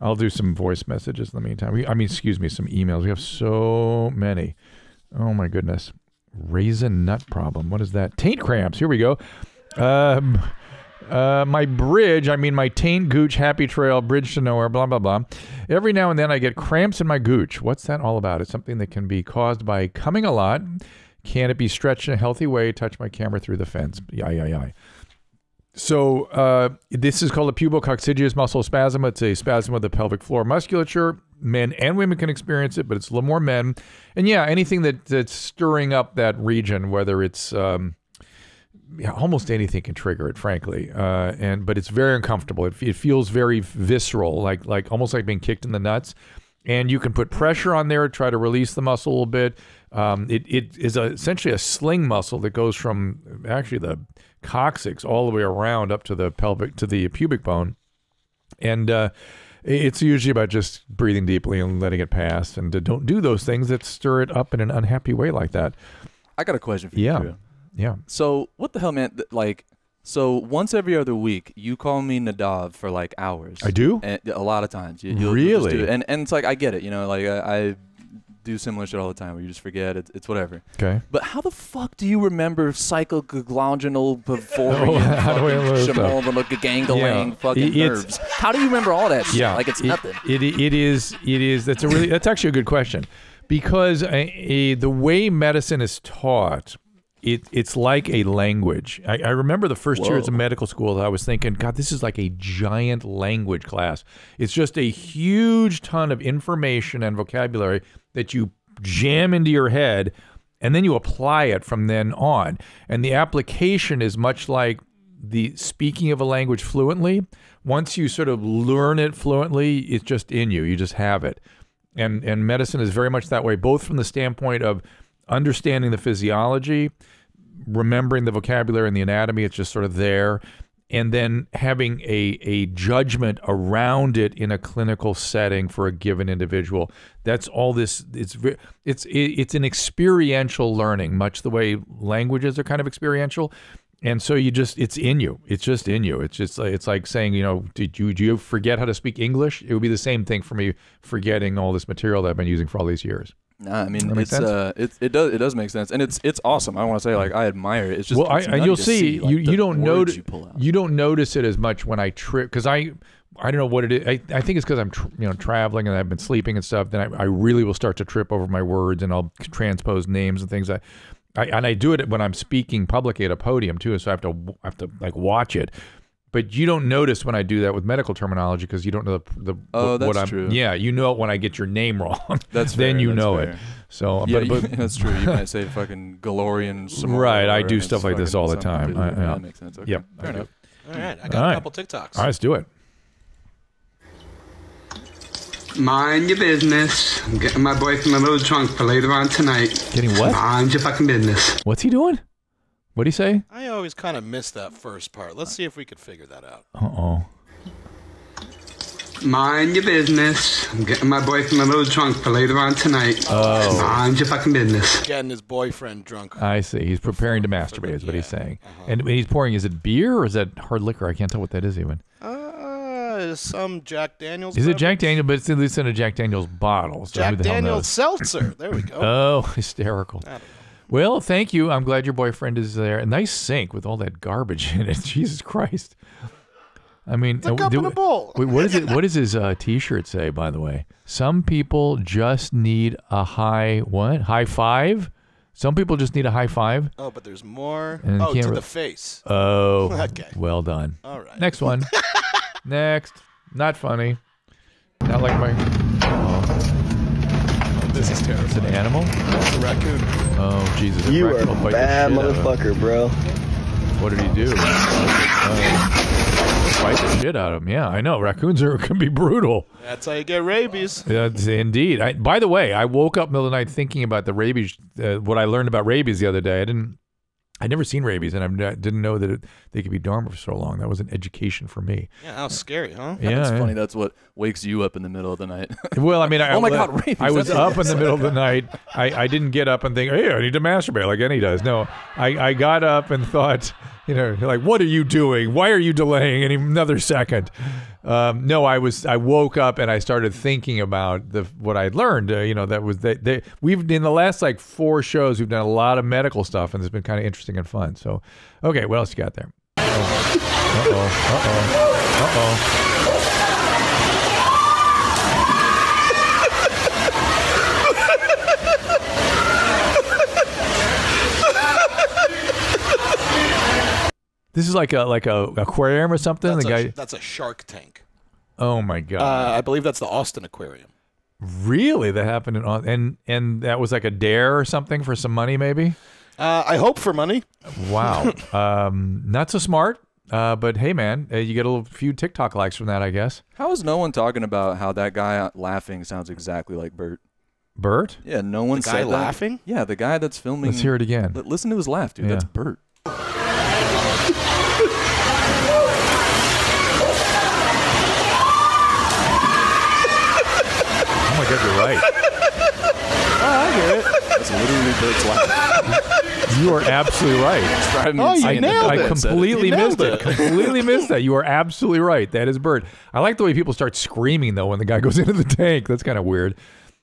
I'll do some voice messages in the meantime. We, I mean, excuse me, some emails. We have so many. Oh my goodness. Raisin nut problem. What is that? Taint cramps. Here we go. Um, uh, my bridge, I mean my taint gooch, happy trail, bridge to nowhere, blah, blah, blah. Every now and then I get cramps in my gooch. What's that all about? It's something that can be caused by coming a lot. Can it be stretched in a healthy way? Touch my camera through the fence. Yeah, yeah, yeah. So uh, this is called a pubococcygeus muscle spasm. It's a spasm of the pelvic floor musculature. Men and women can experience it, but it's a little more men. And yeah, anything that, that's stirring up that region, whether it's um, yeah, almost anything can trigger it, frankly. Uh, and but it's very uncomfortable. It, it feels very visceral, like like almost like being kicked in the nuts. And you can put pressure on there, try to release the muscle a little bit. Um, it it is a, essentially a sling muscle that goes from actually the coccyx all the way around up to the pelvic to the pubic bone, and uh, it's usually about just breathing deeply and letting it pass, and to don't do those things that stir it up in an unhappy way like that. I got a question for you. Yeah, too. yeah. So what the hell, man? Like, so once every other week, you call me Nadav for like hours. I do. And a lot of times. You, you'll, really? You'll just do it. And and it's like I get it. You know, like I. I do similar shit all the time where you just forget it, it's whatever. Okay. But how the fuck do you remember psychogloginal before oh, gangling yeah. fucking it, nerves? How do you remember all that shit? Yeah, like it's it, nothing. It, it is it is that's a really that's actually a good question. Because a, a, the way medicine is taught, it it's like a language. I, I remember the first Whoa. year at medical school I was thinking, God, this is like a giant language class. It's just a huge ton of information and vocabulary that you jam into your head, and then you apply it from then on. And the application is much like the speaking of a language fluently. Once you sort of learn it fluently, it's just in you. You just have it. And, and medicine is very much that way, both from the standpoint of understanding the physiology, remembering the vocabulary and the anatomy. It's just sort of there. And then having a, a judgment around it in a clinical setting for a given individual. That's all this, it's it's it's an experiential learning, much the way languages are kind of experiential. And so you just, it's in you, it's just in you. It's just, it's like saying, you know, did you, do you forget how to speak English? It would be the same thing for me forgetting all this material that I've been using for all these years. Nah, I mean it's uh, it it does it does make sense, and it's it's awesome. I want to say like I admire it. It's just well, I, and you'll see, see like, you you don't notice you, you don't notice it as much when I trip because I I don't know what it is. I I think it's because I'm tr you know traveling and I've been sleeping and stuff. Then I I really will start to trip over my words and I'll transpose names and things. I, I and I do it when I'm speaking publicly at a podium too, so I have to I have to like watch it. But you don't notice when I do that with medical terminology because you don't know the, the oh, what, that's what I'm. True. Yeah, you know it when I get your name wrong. That's fair, then you that's know fair. it. So yeah, but, but, you, that's true. You might say fucking Galorian. Right, I do stuff like this all the time. I, yeah. That makes sense. Okay. Yep. Fair okay. enough. All right, I got all a couple right. TikToks. All right, let's do it. Mind your business. I'm getting my boyfriend a little drunk for later on tonight. Getting what? Mind your fucking business. What's he doing? What'd he say? I always kind of miss that first part. Let's see if we could figure that out. Uh-oh. Mind your business. I'm getting my boyfriend a little drunk for later on tonight. Oh. Mind your fucking business. Getting his boyfriend drunk. I see. He's preparing to masturbate is what yeah. he's saying. Uh-huh. And he's pouring, is it beer or is that hard liquor? I can't tell what that is even. Uh, is some Jack Daniels. Is beverage? It Jack Daniels? But it's at least in a Jack Daniels bottle. So Jack Daniels seltzer. There we go. Oh, hysterical. I don't know. Well, thank you. I'm glad your boyfriend is there. A nice sink with all that garbage in it. Jesus Christ. I mean, the cup and a bowl. Wait, what is it? What does his uh, T-shirt say, by the way? Some people just need a high what? High five? Some people just need a high five. Oh, but there's more. And oh, to the face. Oh, okay. Well done. All right. Next one. Next. Not funny. Not like my. Oh. This is terrible. It's an animal? It's a raccoon. Oh, Jesus. You are a bad motherfucker, bro. What did he do? Uh, bite the shit out of him. Yeah, I know. Raccoons are can be brutal. That's how you get rabies. Yeah, indeed. I, by the way, I woke up in the middle of the night thinking about the rabies, uh, what I learned about rabies the other day. I didn't, I'd never seen rabies, and I didn't know that it, they could be dormant for so long. That was an education for me. Yeah, how scary, huh? Yeah, it's yeah. funny. That's what wakes you up in the middle of the night. Well, I mean, I, oh my God, rabies. I was up in the middle of the night. I, I didn't get up and think, hey, I need to masturbate like Annie does. No, I, I got up and thought, you know, like, what are you doing? Why are you delaying any another second? Um, no, I was. I woke up and I started thinking about the what I'd learned. Uh, you know, that was that they, we've in the last like four shows we've done a lot of medical stuff, and it's been kind of interesting and fun. So, okay, what else you got there? Uh oh. Uh oh. Uh oh. Uh oh. This is like a like a aquarium or something. That's, the guy... a, that's a shark tank. Oh my God! Uh, I believe that's the Austin Aquarium. Really, that happened in Austin, and and that was like a dare or something for some money, maybe. Uh, I hope for money. Wow, um, not so smart. Uh, but hey, man, uh, you get a little, few TikTok likes from that, I guess. How is no one talking about how that guy laughing sounds exactly like Bert? Bert? Yeah, no one said that. The guy laughing? Yeah, the guy that's filming. Let's hear it again. Listen to his laugh, dude. Yeah. That's Bert. You're right. Oh, I hear it. That's literally Bert's laugh. You are absolutely right. Oh, you I, nailed I, it. I completely you missed it. it. Completely missed that. You are absolutely right. That is Bert. I like the way people start screaming, though, when the guy goes into the tank. That's kind of weird.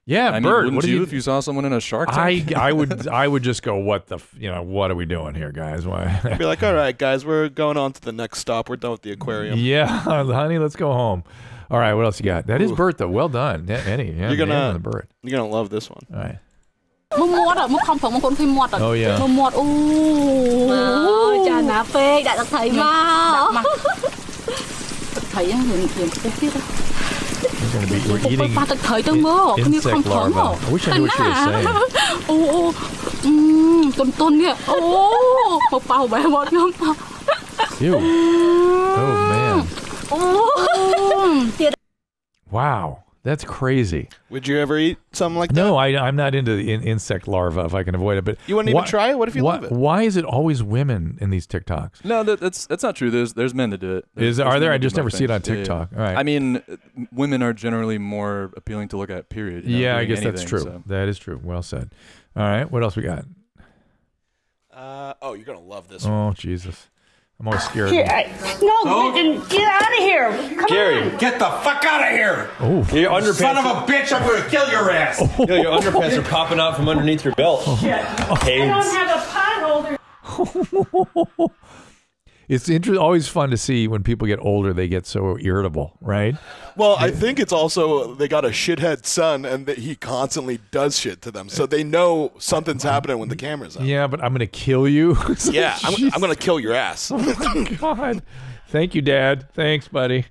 Yeah, I Bert. Mean, what you, you if you saw someone in a shark tank? I, I would I would just go, what the, f you know, what are we doing here, guys? Why? I'd be like, all right, guys, we're going on to the next stop. We're done with the aquarium. Yeah, honey, let's go home. All right, what else you got? That Ooh. is Bert, though. Well done, yeah, Eddie. Yeah, you're gonna, Bert. You're gonna love this one. All right. Oh yeah. Gonna be, we're eating insect larvae. I wish I knew what you were saying. Ew. Oh man. Wow, that's crazy. Would you ever eat something like that? No, I, I'm not into the in, insect larvae if I can avoid it. But you wouldn't why, even try it. What if you why, love it? Why is it always women in these TikToks? No, that, that's that's not true. There's there's men that do it. There's, is there, are there? I just never things. see it on TikTok. Yeah, yeah. All right. I mean, women are generally more appealing to look at. Period. You know, yeah, I guess anything, that's true. So. That is true. Well said. All right, what else we got? Uh, oh, you're gonna love this. Oh, one. Jesus. I'm always scared. Here, I, no, oh. get, get out of here. Come Gary, on. Get the fuck out of here. Oh, your underpants. Son of a bitch, I'm going to kill your ass. Oh. Yo, your underpants are popping out from underneath your belt. Oh. Shit. I don't have a pot holder. It's inter always fun to see when people get older, they get so irritable, right? Well, I think it's also they got a shithead son and that he constantly does shit to them. So they know something's happening when the camera's on. Yeah, but I'm going to kill you. Yeah, I'm, I'm going to kill your ass. Oh, my God. Thank you, Dad. Thanks, buddy.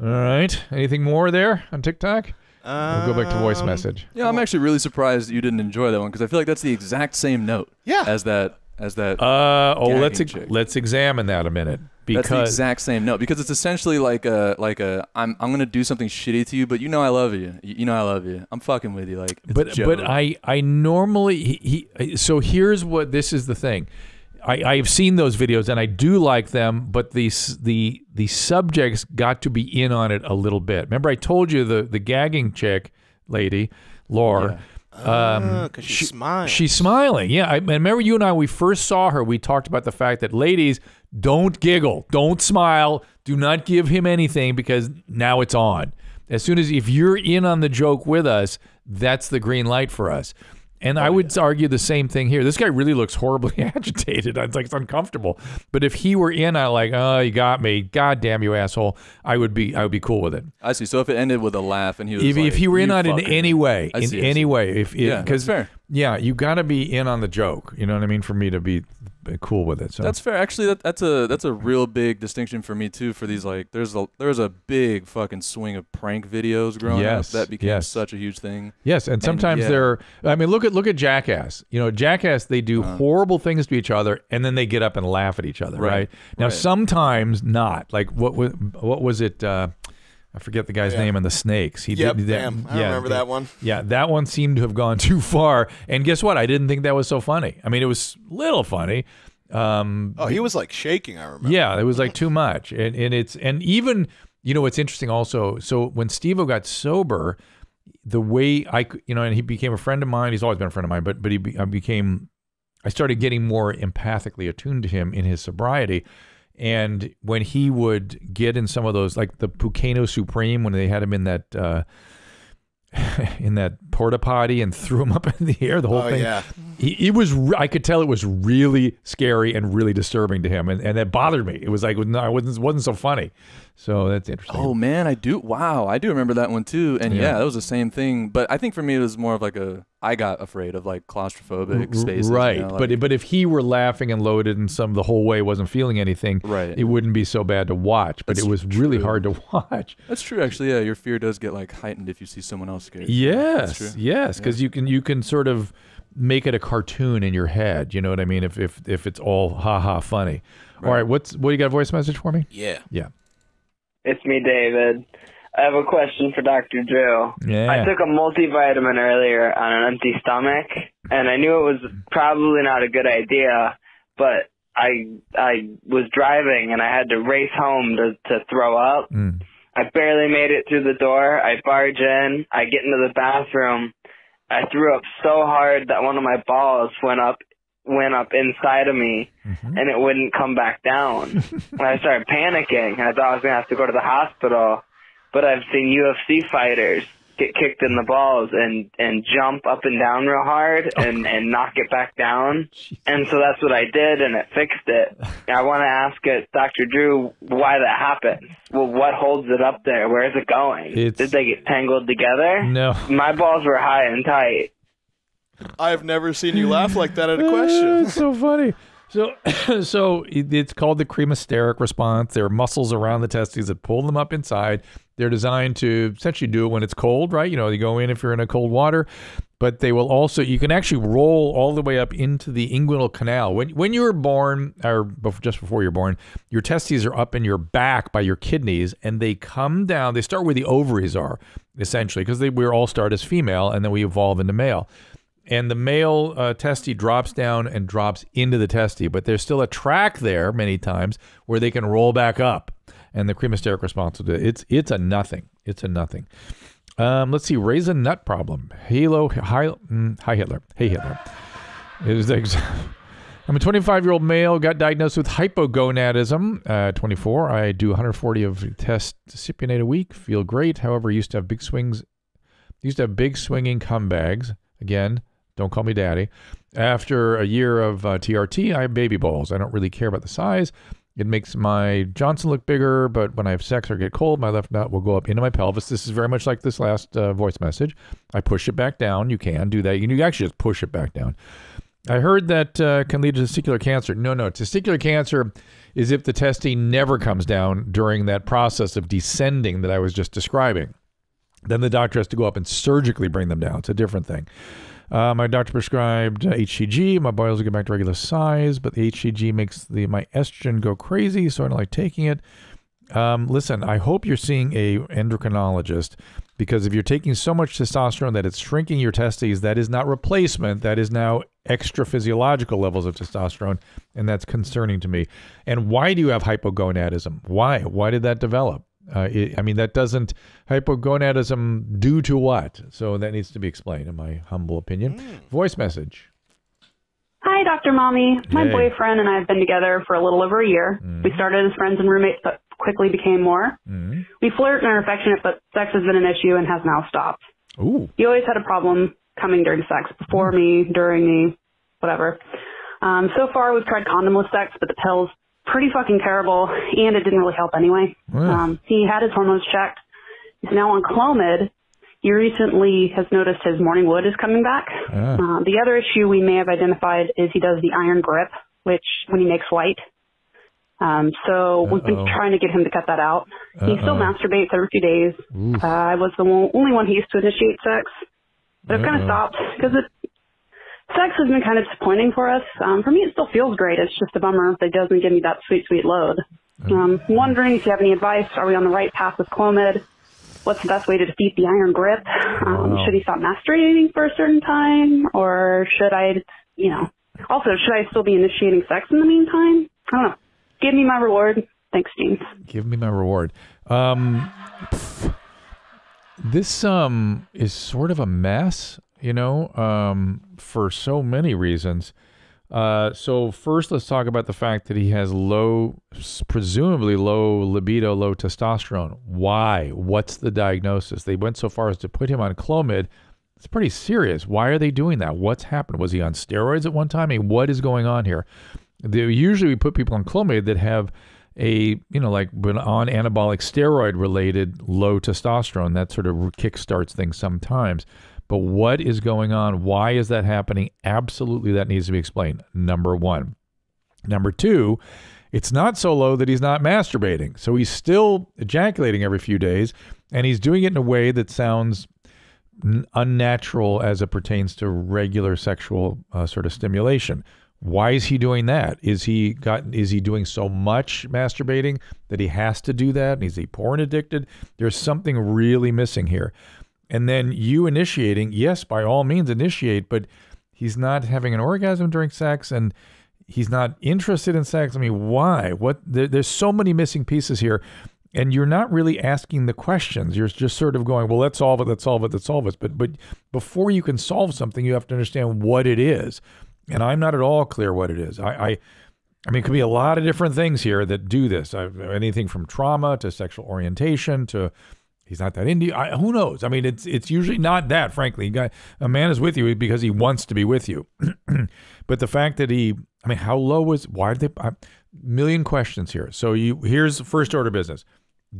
All right. Anything more there on TikTok? Um, we'll go back to voice message. Yeah, I'm actually really surprised you didn't enjoy that one because I feel like that's the exact same note. Yeah. As that. As that. Uh oh. Let's ex chick. let's examine that a minute. Because that's the exact same note because it's essentially like a like a I'm I'm gonna do something shitty to you, but you know I love you. You know I love you. I'm fucking with you. Like. It's but but I I normally he, he so here's what this is the thing. I, I have seen those videos and I do like them, but the the the subjects got to be in on it a little bit. Remember, I told you the the gagging chick lady, Laura. Yeah. Um, uh, cause she, she smiles. She's smiling. Yeah, I remember you and I. We first saw her. We talked about the fact that ladies don't giggle, don't smile, do not give him anything because now it's on. As soon as if you're in on the joke with us, that's the green light for us. And oh, I would yeah. argue the same thing here. This guy really looks horribly agitated. It's like it's uncomfortable. But if he were in, I like, oh, you got me. God damn you, asshole. I would be, I would be cool with it. I see. So if it ended with a laugh and he was, if, like, if he were in not in any way, in see, any way, if, if yeah, cause, that's fair. Yeah, you got to be in on the joke. You know what I mean? For me to be cool with it. So that's fair. Actually, that, that's a that's a real big distinction for me too. For these, like, there's a there's a big fucking swing of prank videos growing yes, up that became yes. such a huge thing. Yes, and sometimes and, yeah. they're. I mean, look at look at Jackass. You know, Jackass. They do uh, horrible things to each other, and then they get up and laugh at each other. Right, right? now, right. sometimes not. Like what was what was it? Uh, I forget the guy's yeah. name and the snakes. He yep, did that. Damn. I yeah, remember that one. Yeah, that one seemed to have gone too far. And guess what? I didn't think that was so funny. I mean, it was a little funny. Um, oh, he was like shaking. I remember. Yeah, it was like too much. And and it's and even you know what's interesting also. So when Steve-O got sober, the way I you know and he became a friend of mine. He's always been a friend of mine. But but he be, I became I started getting more empathically attuned to him in his sobriety. And when he would get in some of those, like the Pucano Supreme, when they had him in that uh, in that porta potty and threw him up in the air, the whole oh, thing. Yeah. He, it was I could tell it was really scary and really disturbing to him, and and that bothered me. It was like no, it wasn't wasn't so funny. So that's interesting. Oh man, I do. Wow, I do remember that one too. And yeah, yeah that was the same thing. But I think for me, it was more of like a I got afraid of like claustrophobic spaces. Right. You know, like, but but if he were laughing and loaded and some the whole way wasn't feeling anything, right. it wouldn't be so bad to watch. But that's it was true. really hard to watch. That's true. Actually, yeah, your fear does get like heightened if you see someone else scared. Yes. Yes, because yeah. you can you can sort of make it a cartoon in your head. You know what I mean? If if if it's all ha ha funny. Right. All right. What's what you got? A voice message for me? Yeah. Yeah. It's me, David. I have a question for Doctor Drew. Yeah. I took a multivitamin earlier on an empty stomach, and I knew it was probably not a good idea, but I I was driving, and I had to race home to, to throw up. Mm. I barely made it through the door. I barge in. I get into the bathroom. I threw up so hard that one of my balls went up went up inside of me, mm-hmm. and it wouldn't come back down. And I started panicking. I thought I was going to have to go to the hospital, but I've seen U F C fighters get kicked in the balls and, and jump up and down real hard and, oh. and knock it back down. Jeez. And so that's what I did, and it fixed it. I want to ask it, Doctor Drew, why that happened. Well, what holds it up there? Where is it going? It's... Did they get tangled together? No. My balls were high and tight. I've never seen you laugh like that at a question. It's so funny. So, so it's called the cremasteric response. There are muscles around the testes that pull them up inside. They're designed to essentially do it when it's cold, right? You know, you go in if you're in a cold water, but they will also, you can actually roll all the way up into the inguinal canal. When, when you were born, or before, just before you're born, your testes are up in your back by your kidneys, and they come down. They start where the ovaries are, essentially, because we all start as female, and then we evolve into male. And the male uh, testy drops down and drops into the testy, but there's still a track there many times where they can roll back up. And the cremasteric response, it's it's a nothing. It's a nothing. Um, let's see, raise a nut problem. Halo, hi, hi Hitler. Hey Hitler. It is the I'm a twenty-five-year-old male, got diagnosed with hypogonadism, uh, twenty-four. I do one hundred forty of test cypionate a week, feel great. However, used to have big swings, used to have big swinging cum bags. Again, don't call me daddy. After a year of uh, T R T, I have baby balls. I don't really care about the size. It makes my Johnson look bigger, but when I have sex or get cold, my left nut will go up into my pelvis. This is very much like this last uh, voice message. I push it back down. You can do that. You can actually just push it back down. I heard that uh, can lead to testicular cancer. No, no. Testicular cancer is if the testing never comes down during that process of descending that I was just describing. Then the doctor has to go up and surgically bring them down. It's a different thing. Uh, my doctor prescribed uh, H C G. My boils will get back to regular size, but the H C G makes the my estrogen go crazy, so I don't like taking it. Um, listen, I hope you're seeing an endocrinologist, because if you're taking so much testosterone that it's shrinking your testes, that is not replacement. That is now extra physiological levels of testosterone, and that's concerning to me. And why do you have hypogonadism? Why? Why did that develop? Uh, it, I mean, that doesn't, hypogonadism due to what? So that needs to be explained, in my humble opinion. Mm. Voice message. Hi, Doctor Mommy. My hey. boyfriend and I have been together for a little over a year. Mm. We started as friends and roommates, but quickly became more. Mm. We flirt and are affectionate, but sex has been an issue and has now stopped. Ooh. He always had a problem coming during sex, before mm. me, during me, whatever. Um, so far, we've tried condomless sex, but the pills, pretty fucking terrible, and it didn't really help anyway. Um, he had his hormones checked. He's now on Clomid. He recently has noticed his morning wood is coming back. Ah. Uh, the other issue we may have identified is he does the iron grip, which when he makes light. Um, so Uh-oh. we've been trying to get him to cut that out. Uh-oh. He still masturbates every few days. Uh, I was the only one he used to initiate sex, but I've kind of stopped because it. Sex has been kind of disappointing for us. Um, for me, it still feels great. It's just a bummer that it doesn't give me that sweet, sweet load. Um, I'm wondering if you have any advice. Are we on the right path with Clomid? What's the best way to defeat the iron grip? Um, wow. Should he stop masturbating for a certain time? Or should I, you know, also, should I still be initiating sex in the meantime? I don't know. Give me my reward. Thanks, James. Give me my reward. Um, this um, is sort of a mess. You know, um, for so many reasons. Uh, so first, let's talk about the fact that he has low, presumably low libido, low testosterone. Why? What's the diagnosis? They went so far as to put him on Clomid. It's pretty serious. Why are they doing that? What's happened? Was he on steroids at one time? I mean, what is going on here? They, usually we put people on Clomid that have a, you know, like been on anabolic steroid-related low testosterone. That sort of kickstarts things sometimes. But what is going on? Why is that happening? Absolutely, that needs to be explained, number one. Number two, it's not so low that he's not masturbating. So he's still ejaculating every few days, and he's doing it in a way that sounds unnatural as it pertains to regular sexual uh, sort of stimulation. Why is he doing that? Is he got? Is he doing so much masturbating that he has to do that? And is he porn addicted? There's something really missing here. And then you initiating, yes, by all means initiate, but he's not having an orgasm during sex and he's not interested in sex. I mean, why? What? There, there's so many missing pieces here and you're not really asking the questions. You're just sort of going, well, let's solve it, let's solve it, let's solve it. But, but before you can solve something, you have to understand what it is. And I'm not at all clear what it is. I, I, I mean, it could be a lot of different things here that do this. I, anything from trauma to sexual orientation to... He's not that into you. I, who knows? I mean, it's it's usually not that, frankly. You got, a man is with you because he wants to be with you. But the fact that he, I mean, how low was, why did they, a million questions here. So you here's the first order of business.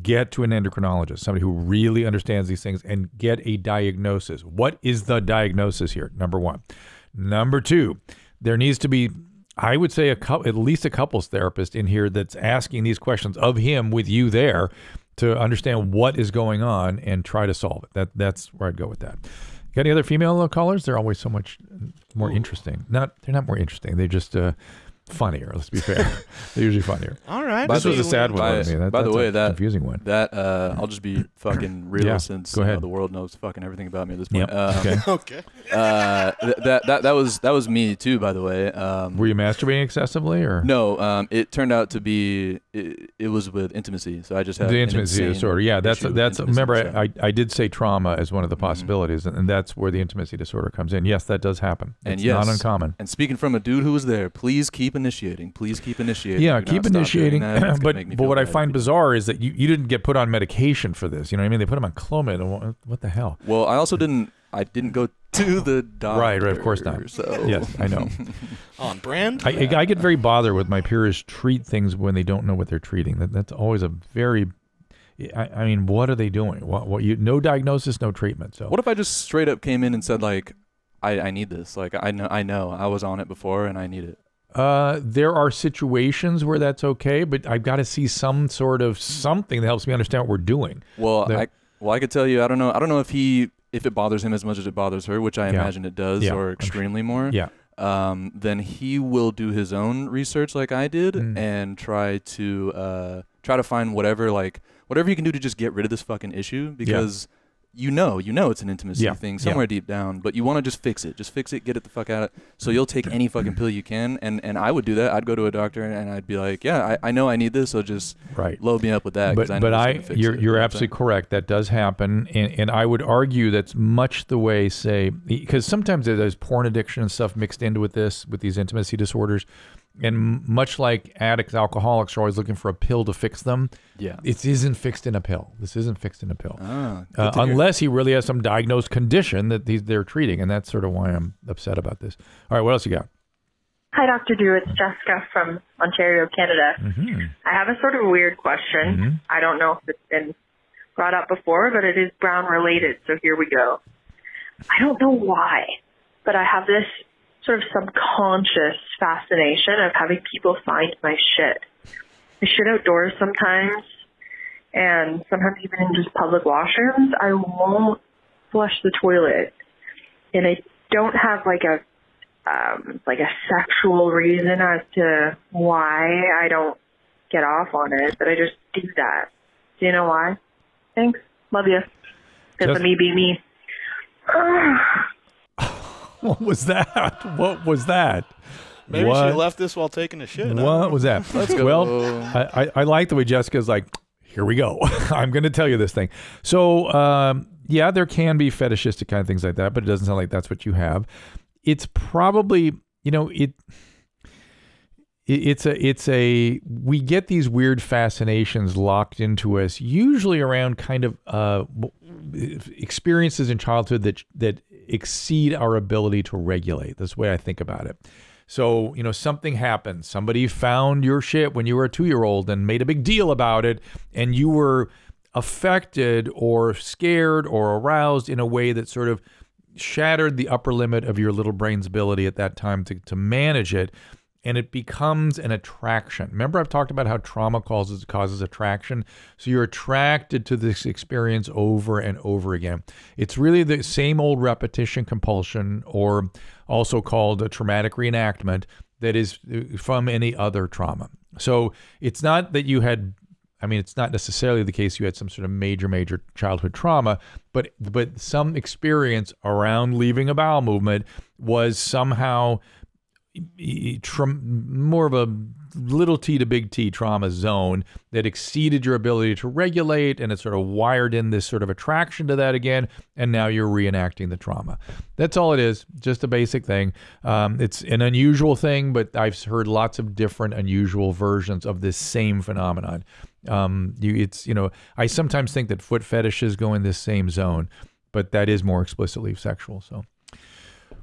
Get to an endocrinologist, somebody who really understands these things, and get a diagnosis. What is the diagnosis here? Number one. Number two, there needs to be, I would say, a at least a couples therapist in here that's asking these questions of him with you there, to understand what is going on and try to solve it. That That's where I'd go with that. Got any other female callers? They're always so much more Ooh. interesting. Not They're not more interesting. They're just uh, funnier, let's be fair. They're usually funnier. All right. This was a sad one. By, I mean, that, by the way, that confusing one. That, uh, I'll just be fucking real yeah, since uh, the world knows fucking everything about me at this point. Yep. Um, okay. okay. uh, th that, that, that, was, that was me too, by the way. Um, Were you masturbating excessively? Or? No. Um, it turned out to be, it, it was with intimacy. So I just had the intimacy disorder. Yeah. That's, that's remember, I, I, I did say trauma as one of the possibilities, mm-hmm. and that's where the intimacy disorder comes in. Yes, that does happen. It's and yes, not uncommon. And speaking from a dude who was there, please keep initiating. Please keep initiating. Yeah, keep initiating. But but what I find bizarre is that you, you didn't get put on medication for this. You know what I mean? They put him on Clomid. What the hell? Well, I also didn't. I didn't go to the doctor. Right, right. Of course not. So. Yes, I know. On brand. I, I get very bothered with my peers treat things when they don't know what they're treating. That that's always a very. I, I mean, what are they doing? What what you? No diagnosis, no treatment. So what if I just straight up came in and said like, I, I need this. Like, I know, I know I was on it before and I need it. Uh, there are situations where that's okay, but I've got to see some sort of something that helps me understand what we're doing. Well, that, I, well, I could tell you, I don't know. I don't know if he, if it bothers him as much as it bothers her, which I yeah. imagine it does, yeah. or extremely more. Yeah. Um, then he will do his own research like I did mm. and try to, uh, try to find whatever, like whatever you can do to just get rid of this fucking issue, because yeah. you know, you know it's an intimacy yeah. thing somewhere yeah. deep down, but you want to just fix it. Just fix it, get it the fuck out of it. So you'll take any fucking pill you can, and, and I would do that. I'd go to a doctor, and, and I'd be like, yeah, I, I know I need this, so just right. load me up with that. But, I know but I, fix you're, it, you're absolutely correct. That does happen, and, and I would argue that's much the way, say, because sometimes there's porn addiction and stuff mixed in with this, with these intimacy disorders, and much like addicts, alcoholics are always looking for a pill to fix them. Yeah, it isn't fixed in a pill. This isn't fixed in a pill, ah, uh, unless he really has some diagnosed condition that he's, they're treating, and that's sort of why I'm upset about this. All right, what else you got? Hi, Doctor Drew. It's Jessica from Ontario, Canada. Mm-hmm. I have a sort of weird question. Mm-hmm. I don't know if it's been brought up before, but it is Brown related, so here we go. I don't know why, but I have this sort of subconscious fascination of having people find my shit. I shit outdoors sometimes, and sometimes even in just public washrooms. I won't flush the toilet, and I don't have like a um, like a sexual reason as to why I don't get off on it, but I just do that. Do you know why? Thanks. Love you. Because of me be me. Ugh. What was that? What was that? Maybe what? She left this while taking a shit. What was that? Let's go. Well, I, I, I like the way Jessica's like, here we go. I'm going to tell you this thing. So, um, yeah, there can be fetishistic kind of things like that, but it doesn't sound like that's what you have. It's probably, you know, it... It's a, it's a, we get these weird fascinations locked into us, usually around kind of uh, experiences in childhood that, that exceed our ability to regulate. That's the way I think about it. So, you know, something happened. Somebody found your shit when you were a two-year-old and made a big deal about it, and you were affected or scared or aroused in a way that sort of shattered the upper limit of your little brain's ability at that time to, to manage it. And it becomes an attraction. Remember, I've talked about how trauma causes causes attraction. So you're attracted to this experience over and over again. It's really the same old repetition compulsion, or also called a traumatic reenactment, that is from any other trauma. So it's not that you had, I mean, it's not necessarily the case you had some sort of major, major childhood trauma, but but some experience around leaving a bowel movement was somehow more of a little t to big T trauma zone that exceeded your ability to regulate, and it sort of wired in this sort of attraction to that again, and now you're reenacting the trauma. That's all it is, just a basic thing. Um, it's an unusual thing, but I've heard lots of different unusual versions of this same phenomenon. Um, you, it's, you know, I sometimes think that foot fetishes go in this same zone, but that is more explicitly sexual, so.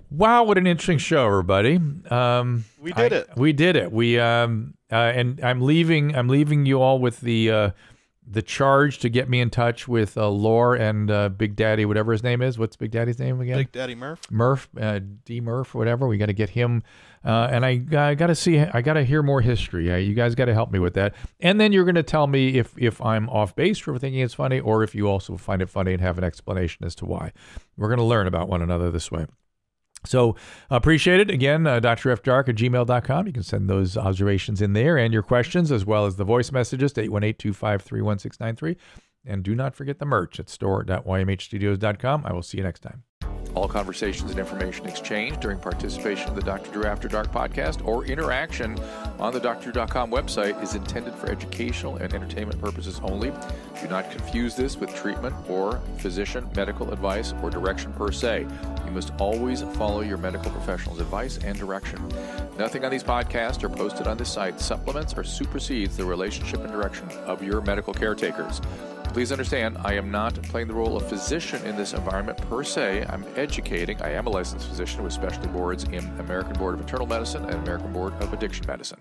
Wow, what an interesting show, everybody. Um, we did I, it. We did it. We um, uh, and I'm leaving. I'm leaving you all with the uh, the charge to get me in touch with uh, Lore and uh, Big Daddy, whatever his name is. What's Big Daddy's name again? Big Daddy Murph. Murph, uh, D Murph, whatever. We got to get him. Uh, and I, I got to see. I got to hear more history. Uh, you guys got to help me with that. And then you're going to tell me if if I'm off base for thinking it's funny, or if you also find it funny and have an explanation as to why. We're going to learn about one another this way. So appreciate it. Again, uh, D R F dark at gmail dot com. You can send those observations in there and your questions, as well as the voice messages to eight one eight, two five three, one six nine three. And do not forget the merch at store dot Y M H studios dot com. I will see you next time. All conversations and information exchanged during participation of the Doctor Drew After Dark podcast or interaction on the Dr Drew dot com website is intended for educational and entertainment purposes only. Do not confuse this with treatment or physician medical advice or direction per se. You must always follow your medical professional's advice and direction. Nothing on these podcasts or posted on this site supplements or supersedes the relationship and direction of your medical caretakers. Please understand, I am not playing the role of physician in this environment per se. I'm educating. I am a licensed physician with specialty boards in American Board of Internal Medicine and American Board of Addiction Medicine.